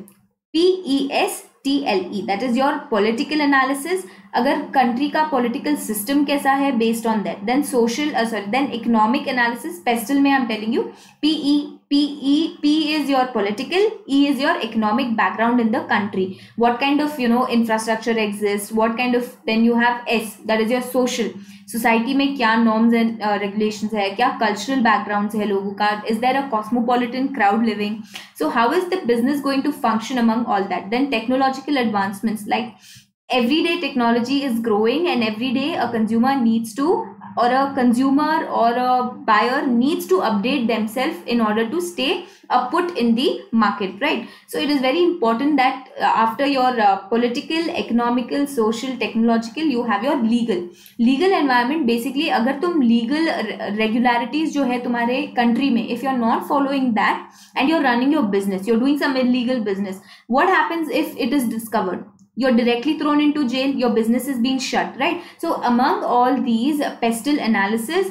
P E S T L E. That is your political analysis. अगर country का political system कैसा है, based on that. Then social, uh, sorry, then economic analysis. PESTLE में I am telling you P E. P E, P is your political, E is your economic background in the country. What kind of, you know, infrastructure exists? What kind of, then you have S, that is your social. Society में क्या norms and uh, regulations है, क्या cultural backgrounds है लोगों का, is there a cosmopolitan crowd living? So how is the business going to function among all that? Then technological advancements, like everyday technology is growing, and every day a consumer needs to, or a consumer or a buyer needs to update themselves in order to stay uh, put in the market, right? So it is very important that uh, after your uh, political, economical, social, technological, you have your legal. Legal environment basically, agar tum legal regularities jo hai tumhare country mein, if you're not following that and you're running your business, you're doing some illegal business, what happens if it is discovered? You're directly thrown into jail, your business is being shut, right? So among all these PESTLE analysis,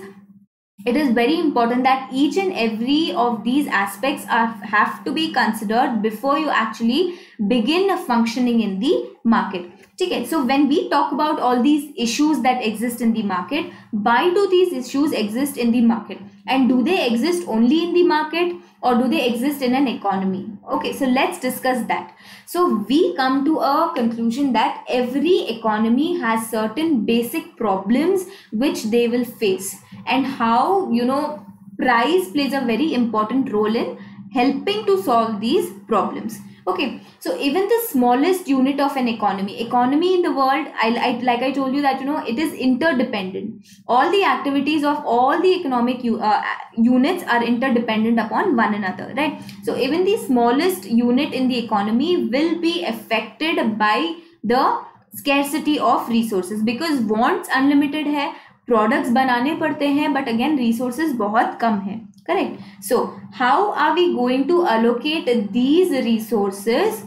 it is very important that each and every of these aspects are, have to be considered before you actually begin functioning in the market. Okay, so when we talk about all these issues that exist in the market, why do these issues exist in the market, and do they exist only in the market, or do they exist in an economy? Okay, so let's discuss that. So we come to a conclusion that every economy has certain basic problems which they will face, and how, you know, price plays a very important role in helping to solve these problems. Okay, so even the smallest unit of an economy, economy in the world, I, I like I told you that, you know, it is interdependent. All the activities of all the economic uh, units are interdependent upon one another, right? So even the smallest unit in the economy will be affected by the scarcity of resources, because wants unlimited hai, products banane padte hain, but again resources बहुत कम है. Correct. So how are we going to allocate these resources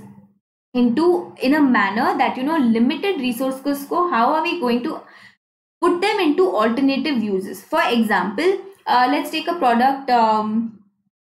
into in a manner that, you know, limited resources ko, how are we going to put them into alternative uses? For example, uh, let's take a product, um,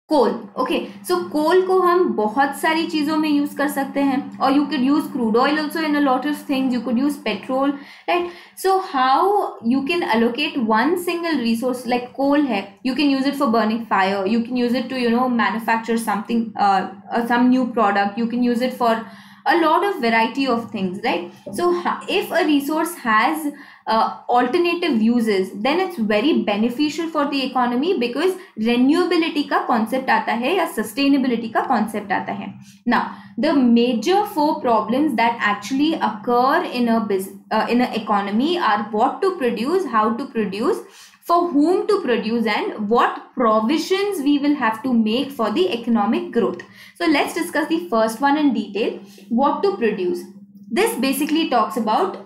coal. Okay, so coal को हम बहुत सारी चीज़ों में use कर सकते हैं, or you could use crude oil also in a lot of things, you could use petrol, right? So how you can allocate one single resource like coal है, you can use it for burning fire, you can use it to, you know, manufacture something, uh, uh, some new product, you can use it for a lot of variety of things, right? So if a resource has uh, alternative uses, then it's very beneficial for the economy because renewability ka concept aata hai ya sustainability ka concept aata hai. Now, the major four problems that actually occur in a business, uh, in an economy are what to produce, how to produce, for whom to produce, and what provisions we will have to make for the economic growth. So let's discuss the first one in detail, what to produce. This basically talks about,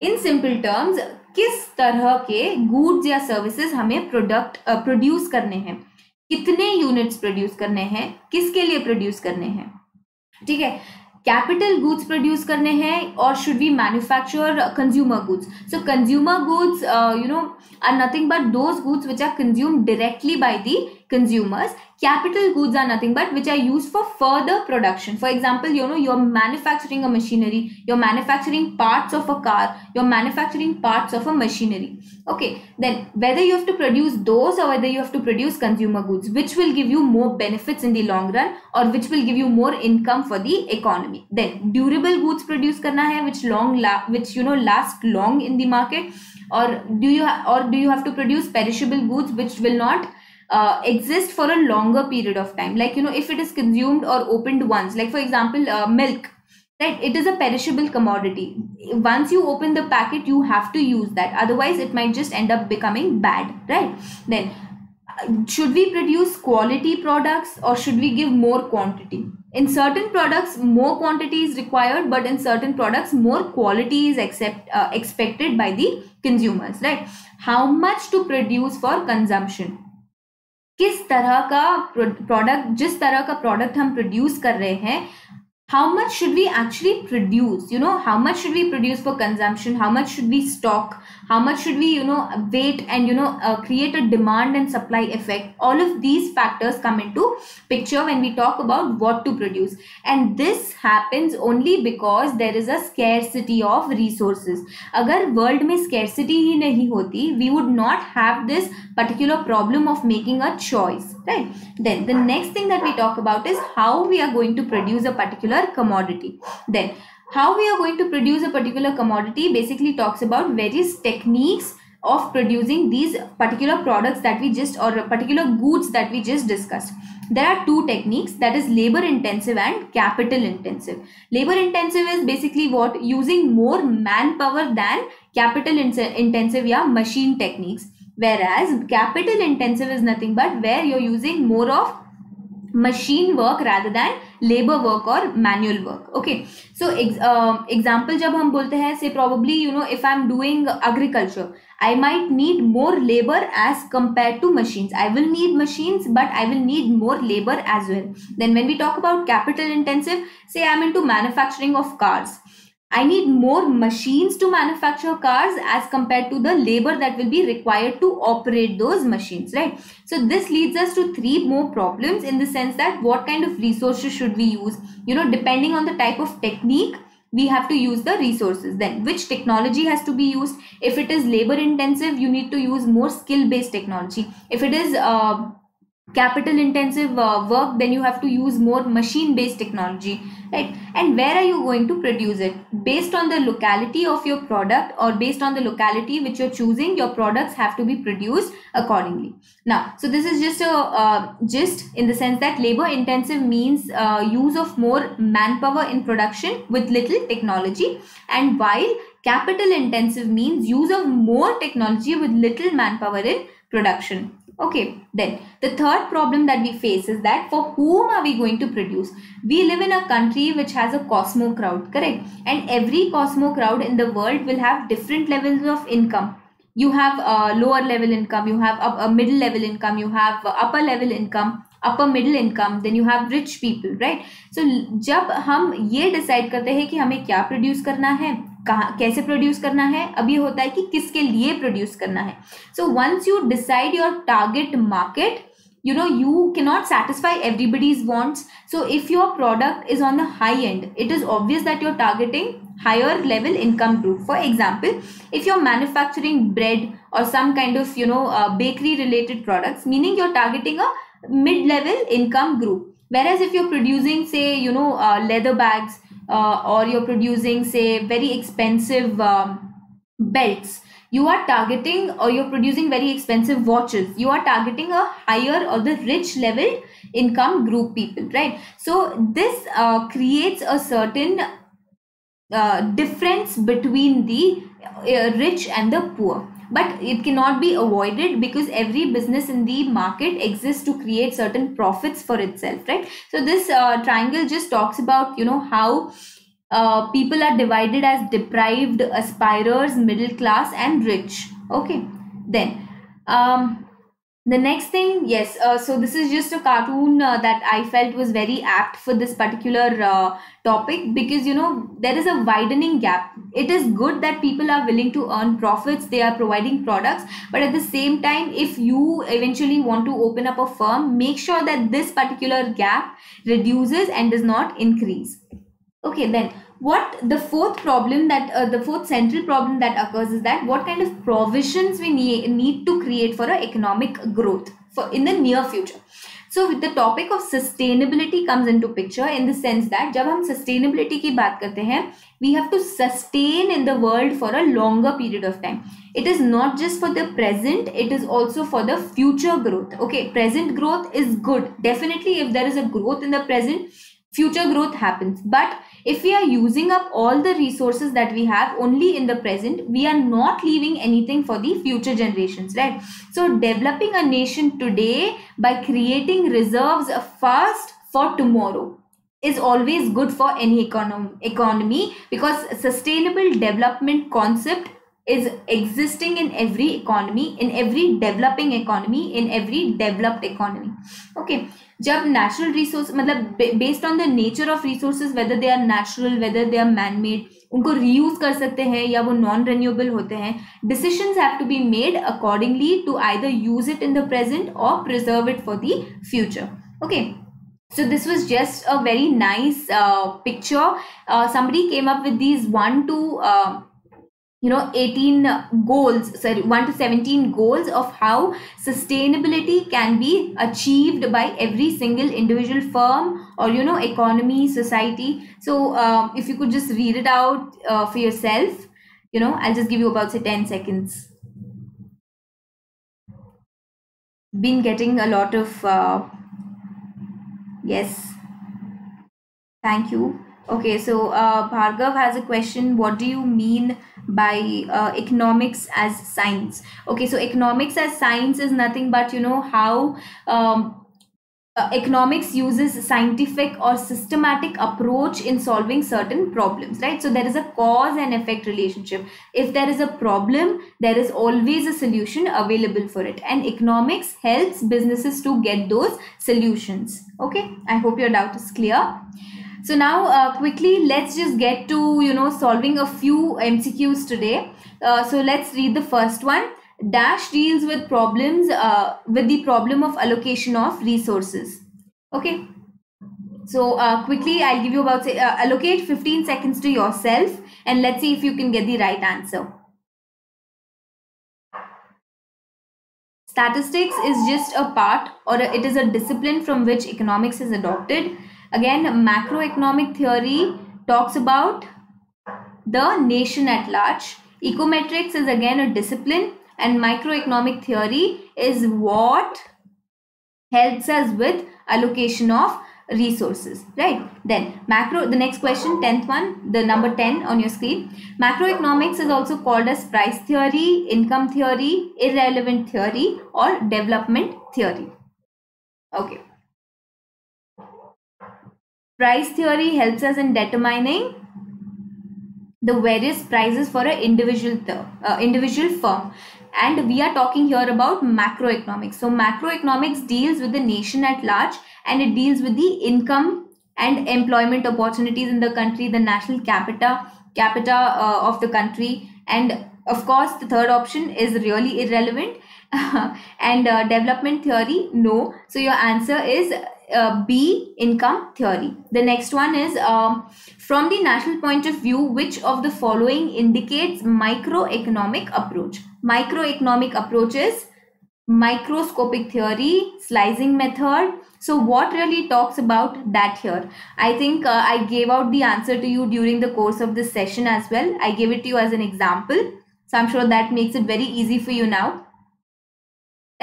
in simple terms, किस तरह के goods या services हमें product uh, produce करने हैं, कितने units produce करने हैं, किसके लिए produce करने हैं, ठीक है? Capital goods produce करने हैं, or should we manufacture consumer goods? So consumer goods, uh, you know, are nothing but those goods which are consumed directly by the consumers. Capital goods are nothing but which are used for further production. For example, you know, you're manufacturing a machinery, you're manufacturing parts of a car, you're manufacturing parts of a machinery. Okay, then whether you have to produce those or whether you have to produce consumer goods, which will give you more benefits in the long run or which will give you more income for the economy. Then durable goods produce karna hai, which long la which you know last long in the market, or do you or do you have to produce perishable goods which will not uh, exist for a longer period of time, like you know if it is consumed or opened once, like for example uh, milk, right? It is a perishable commodity. Once you open the packet you have to use that, otherwise it might just end up becoming bad, right? Then should we produce quality products or should we give more quantity? In certain products, more quantity is required, but in certain products, more quality is accept, uh, expected by the consumers, right? How much to produce for consumption? किस तरह का product, जिस तरह का product हम produce कर रहे हैं, how much should we actually produce? You know, how much should we produce for consumption? How much should we stock? How much should we, you know, wait and, you know, uh, create a demand and supply effect? All of these factors come into picture when we talk about what to produce. And this happens only because there is a scarcity of resources. Agar world mein scarcity hi nahi hoti, we would not have this particular problem of making a choice, right? Then the next thing that we talk about is how we are going to produce a particular commodity. Then how we are going to produce a particular commodity basically talks about various techniques of producing these particular products that we just or particular goods that we just discussed. There are two techniques, that is labor intensive and capital intensive. Labor intensive is basically what, using more manpower than capital intensive yeah machine techniques, whereas capital intensive is nothing but where you're using more of machine work rather than labor work or manual work. Okay, so ex uh, example jab hum bolte hai, say probably you know if I'm doing agriculture, I might need more labor as compared to machines. I will need machines, but I will need more labor as well. Then when we talk about capital intensive, say I'm into manufacturing of cars, I need more machines to manufacture cars as compared to the labor that will be required to operate those machines, right? So this leads us to three more problems in the sense that what kind of resources should we use? You know, depending on the type of technique, we have to use the resources. Then which technology has to be used? If it is labor intensive, you need to use more skill-based technology. If it is uh, capital intensive uh, work, then you have to use more machine based technology, right? And where are you going to produce it? Based on the locality of your product or based on the locality which you're choosing, your products have to be produced accordingly. Now, so this is just a uh, gist in the sense that labor intensive means uh, use of more manpower in production with little technology, and while capital intensive means use of more technology with little manpower in production. Okay, then the third problem that we face is that for whom are we going to produce? We live in a country which has a Cosmo crowd, correct? And every Cosmo crowd in the world will have different levels of income. You have a lower level income, you have a middle level income, you have upper level income, upper middle income, then you have rich people, right? So जब हम ये decide करते हैं कि हमें क्या produce करना है, कहाँ कैसे प्रोड्यूस करना है, अब ये होता है कि किसके लिए प्रोड्यूस करना है. So once you decide your target market, you know, you cannot satisfy everybody's wants. So if your product is on the high end, it is obvious that you're targeting higher level income group. For example, if you're manufacturing bread or some kind of, you know, uh, bakery related products, meaning you're targeting a mid-level income group. Whereas if you're producing, say, you know, uh, leather bags, uh, or you're producing, say, very expensive um, belts, you are targeting, or you're producing very expensive watches, you are targeting a higher or the rich level income group people, right? So this uh, creates a certain uh, difference between the uh, rich and the poor. But it cannot be avoided because every business in the market exists to create certain profits for itself, right? So this uh, triangle just talks about, you know, how uh, people are divided as deprived, aspirers, middle class and rich. Okay, then um, the next thing, yes, uh, so this is just a cartoon uh, that I felt was very apt for this particular uh, topic, because, you know, there is a widening gap. It is good that people are willing to earn profits, they are providing products, but at the same time, if you eventually want to open up a firm, make sure that this particular gap reduces and does not increase. Okay, then what the fourth problem that uh, the fourth central problem that occurs is that what kind of provisions we need, need to create for our economic growth for in the near future. So with the topic of sustainability comes into picture, in the sense that जब हम sustainability की बात करते हैं, we have to sustain in the world for a longer period of time. It is not just for the present, it is also for the future growth. Okay, present growth is good. Definitely if there is a growth in the present, future growth happens. But if we are using up all the resources that we have only in the present, we are not leaving anything for the future generations, right? So developing a nation today by creating reserves fast for tomorrow is always good for any economy, economy because sustainable development concept is existing in every economy, in every developing economy, in every developed economy. Okay. Jab natural resource, matlab based on the nature of resources, whether they are natural, whether they are man-made, unko reuse कर सकते हैं या वो non-renewable होते हैं, decisions have to be made accordingly to either use it in the present or preserve it for the future. Okay. So this was just a very nice uh, picture. Uh, somebody came up with these one to uh, you know, eighteen goals, sorry, one to seventeen goals of how sustainability can be achieved by every single individual firm or, you know, economy, society. So uh, if you could just read it out uh, for yourself, you know, I'll just give you about say ten seconds. Been getting a lot of, uh, yes, thank you. Okay, so uh, Bhargav has a question. What do you mean by uh, economics as science? Okay, so economics as science is nothing but, you know, how um, uh, economics uses scientific or systematic approach in solving certain problems, right? So there is a cause and effect relationship. If there is a problem, there is always a solution available for it, and economics helps businesses to get those solutions. Okay, I hope your doubt is clear. So now uh, quickly, let's just get to, you know, solving a few M C Qs today. Uh, so let's read the first one. Dash deals with problems, uh, with the problem of allocation of resources. Okay. So uh, quickly, I'll give you about, say, uh, allocate fifteen seconds to yourself and let's see if you can get the right answer. Statistics is just a part, or a, it is a discipline from which economics is adopted. Again, macroeconomic theory talks about the nation at large. Econometrics is again a discipline, and microeconomic theory is what helps us with allocation of resources, right? Then macro, the next question, tenth one, the number ten on your screen. Macroeconomics is also called as price theory, income theory, irrelevant theory, or development theory. Okay. Price theory helps us in determining the various prices for an individual, uh, individual firm, and we are talking here about macroeconomics. So macroeconomics deals with the nation at large, and it deals with the income and employment opportunities in the country, the national capita, capita uh, of the country, and of course the third option is really irrelevant. And uh, development theory, no. So your answer is Uh, B, income theory. The next one is um, from the national point of view, which of the following indicates microeconomic approach? Microeconomic approach is microscopic theory, slicing method. So what really talks about that here? I think uh, I gave out the answer to you during the course of this session as well. I gave it to you as an example. So I'm sure that makes it very easy for you now.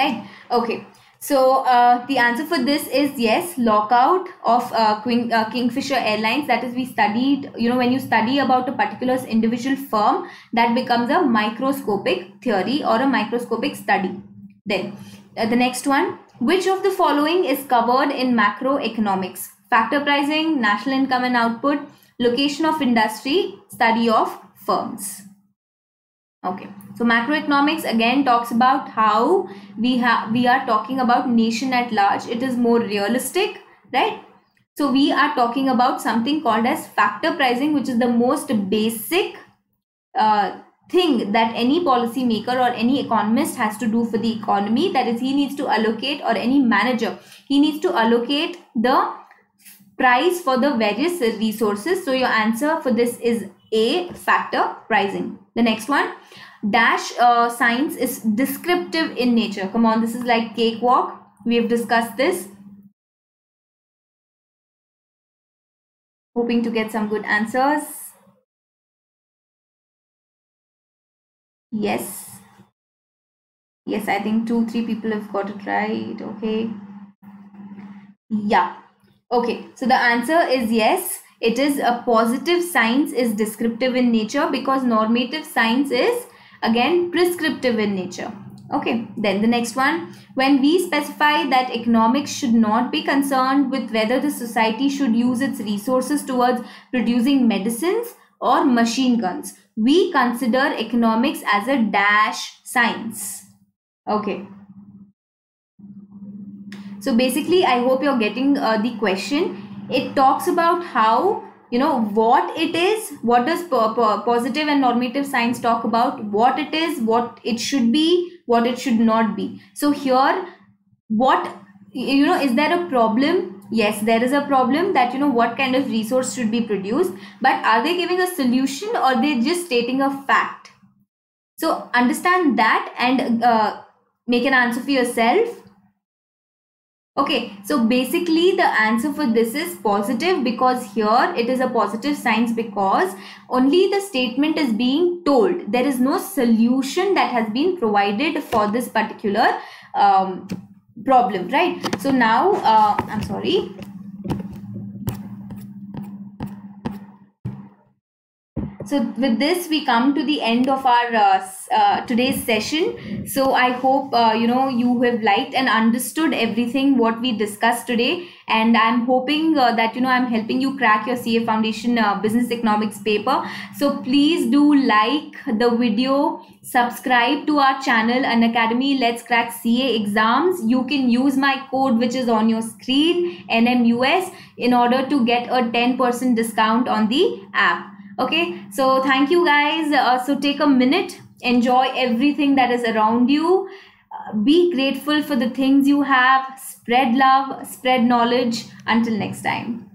Right? Okay. So uh, the answer for this is yes, lockout of uh, King, uh, Kingfisher Airlines. That is, we studied, you know, when you study about a particular individual firm, that becomes a microscopic theory or a microscopic study. Then uh, the next one, which of the following is covered in macroeconomics? Factor pricing, national income and output, location of industry, study of firms. Okay, so macroeconomics again talks about how we have we are talking about nation at large. It is more realistic, right? So we are talking about something called as factor pricing, which is the most basic uh, thing that any policy maker or any economist has to do for the economy. That is, he needs to allocate, or any manager, he needs to allocate the price for the various resources. So your answer for this is A, factor pricing. The next one, dash uh, science is descriptive in nature. Come on, this is like cakewalk. We have discussed this. Hoping to get some good answers. Yes. Yes, I think two, three people have got it right. Okay. Yeah. Okay. So the answer is yes. It is a positive science is descriptive in nature, because normative science is again prescriptive in nature. Okay, then the next one, when we specify that economics should not be concerned with whether the society should use its resources towards producing medicines or machine guns, we consider economics as a dash science. Okay. So basically, I hope you're getting uh, the question. It talks about how, you know, what it is, what does positive and normative science talk about, what it is, what it should be, what it should not be. So here, what, you know, is there a problem? Yes, there is a problem that, you know, what kind of resource should be produced, but are they giving a solution or they just stating a fact? So understand that and uh, make an answer for yourself. Okay, so basically the answer for this is positive, because here it is a positive science because only the statement is being told. There is no solution that has been provided for this particular um, problem, right? So now, uh, I'm sorry. So with this, we come to the end of our uh, uh, today's session. So I hope, uh, you know, you have liked and understood everything what we discussed today. And I'm hoping uh, that, you know, I'm helping you crack your C A Foundation uh, Business Economics paper. So please do like the video, subscribe to our channel, Unacademy Let's Crack C A Exams. You can use my code, which is on your screen, N M U S, in order to get a ten percent discount on the app. Okay, so thank you guys. Uh, so take a minute, enjoy everything that is around you. Uh, be grateful for the things you have. Spread love, spread knowledge. Until next time.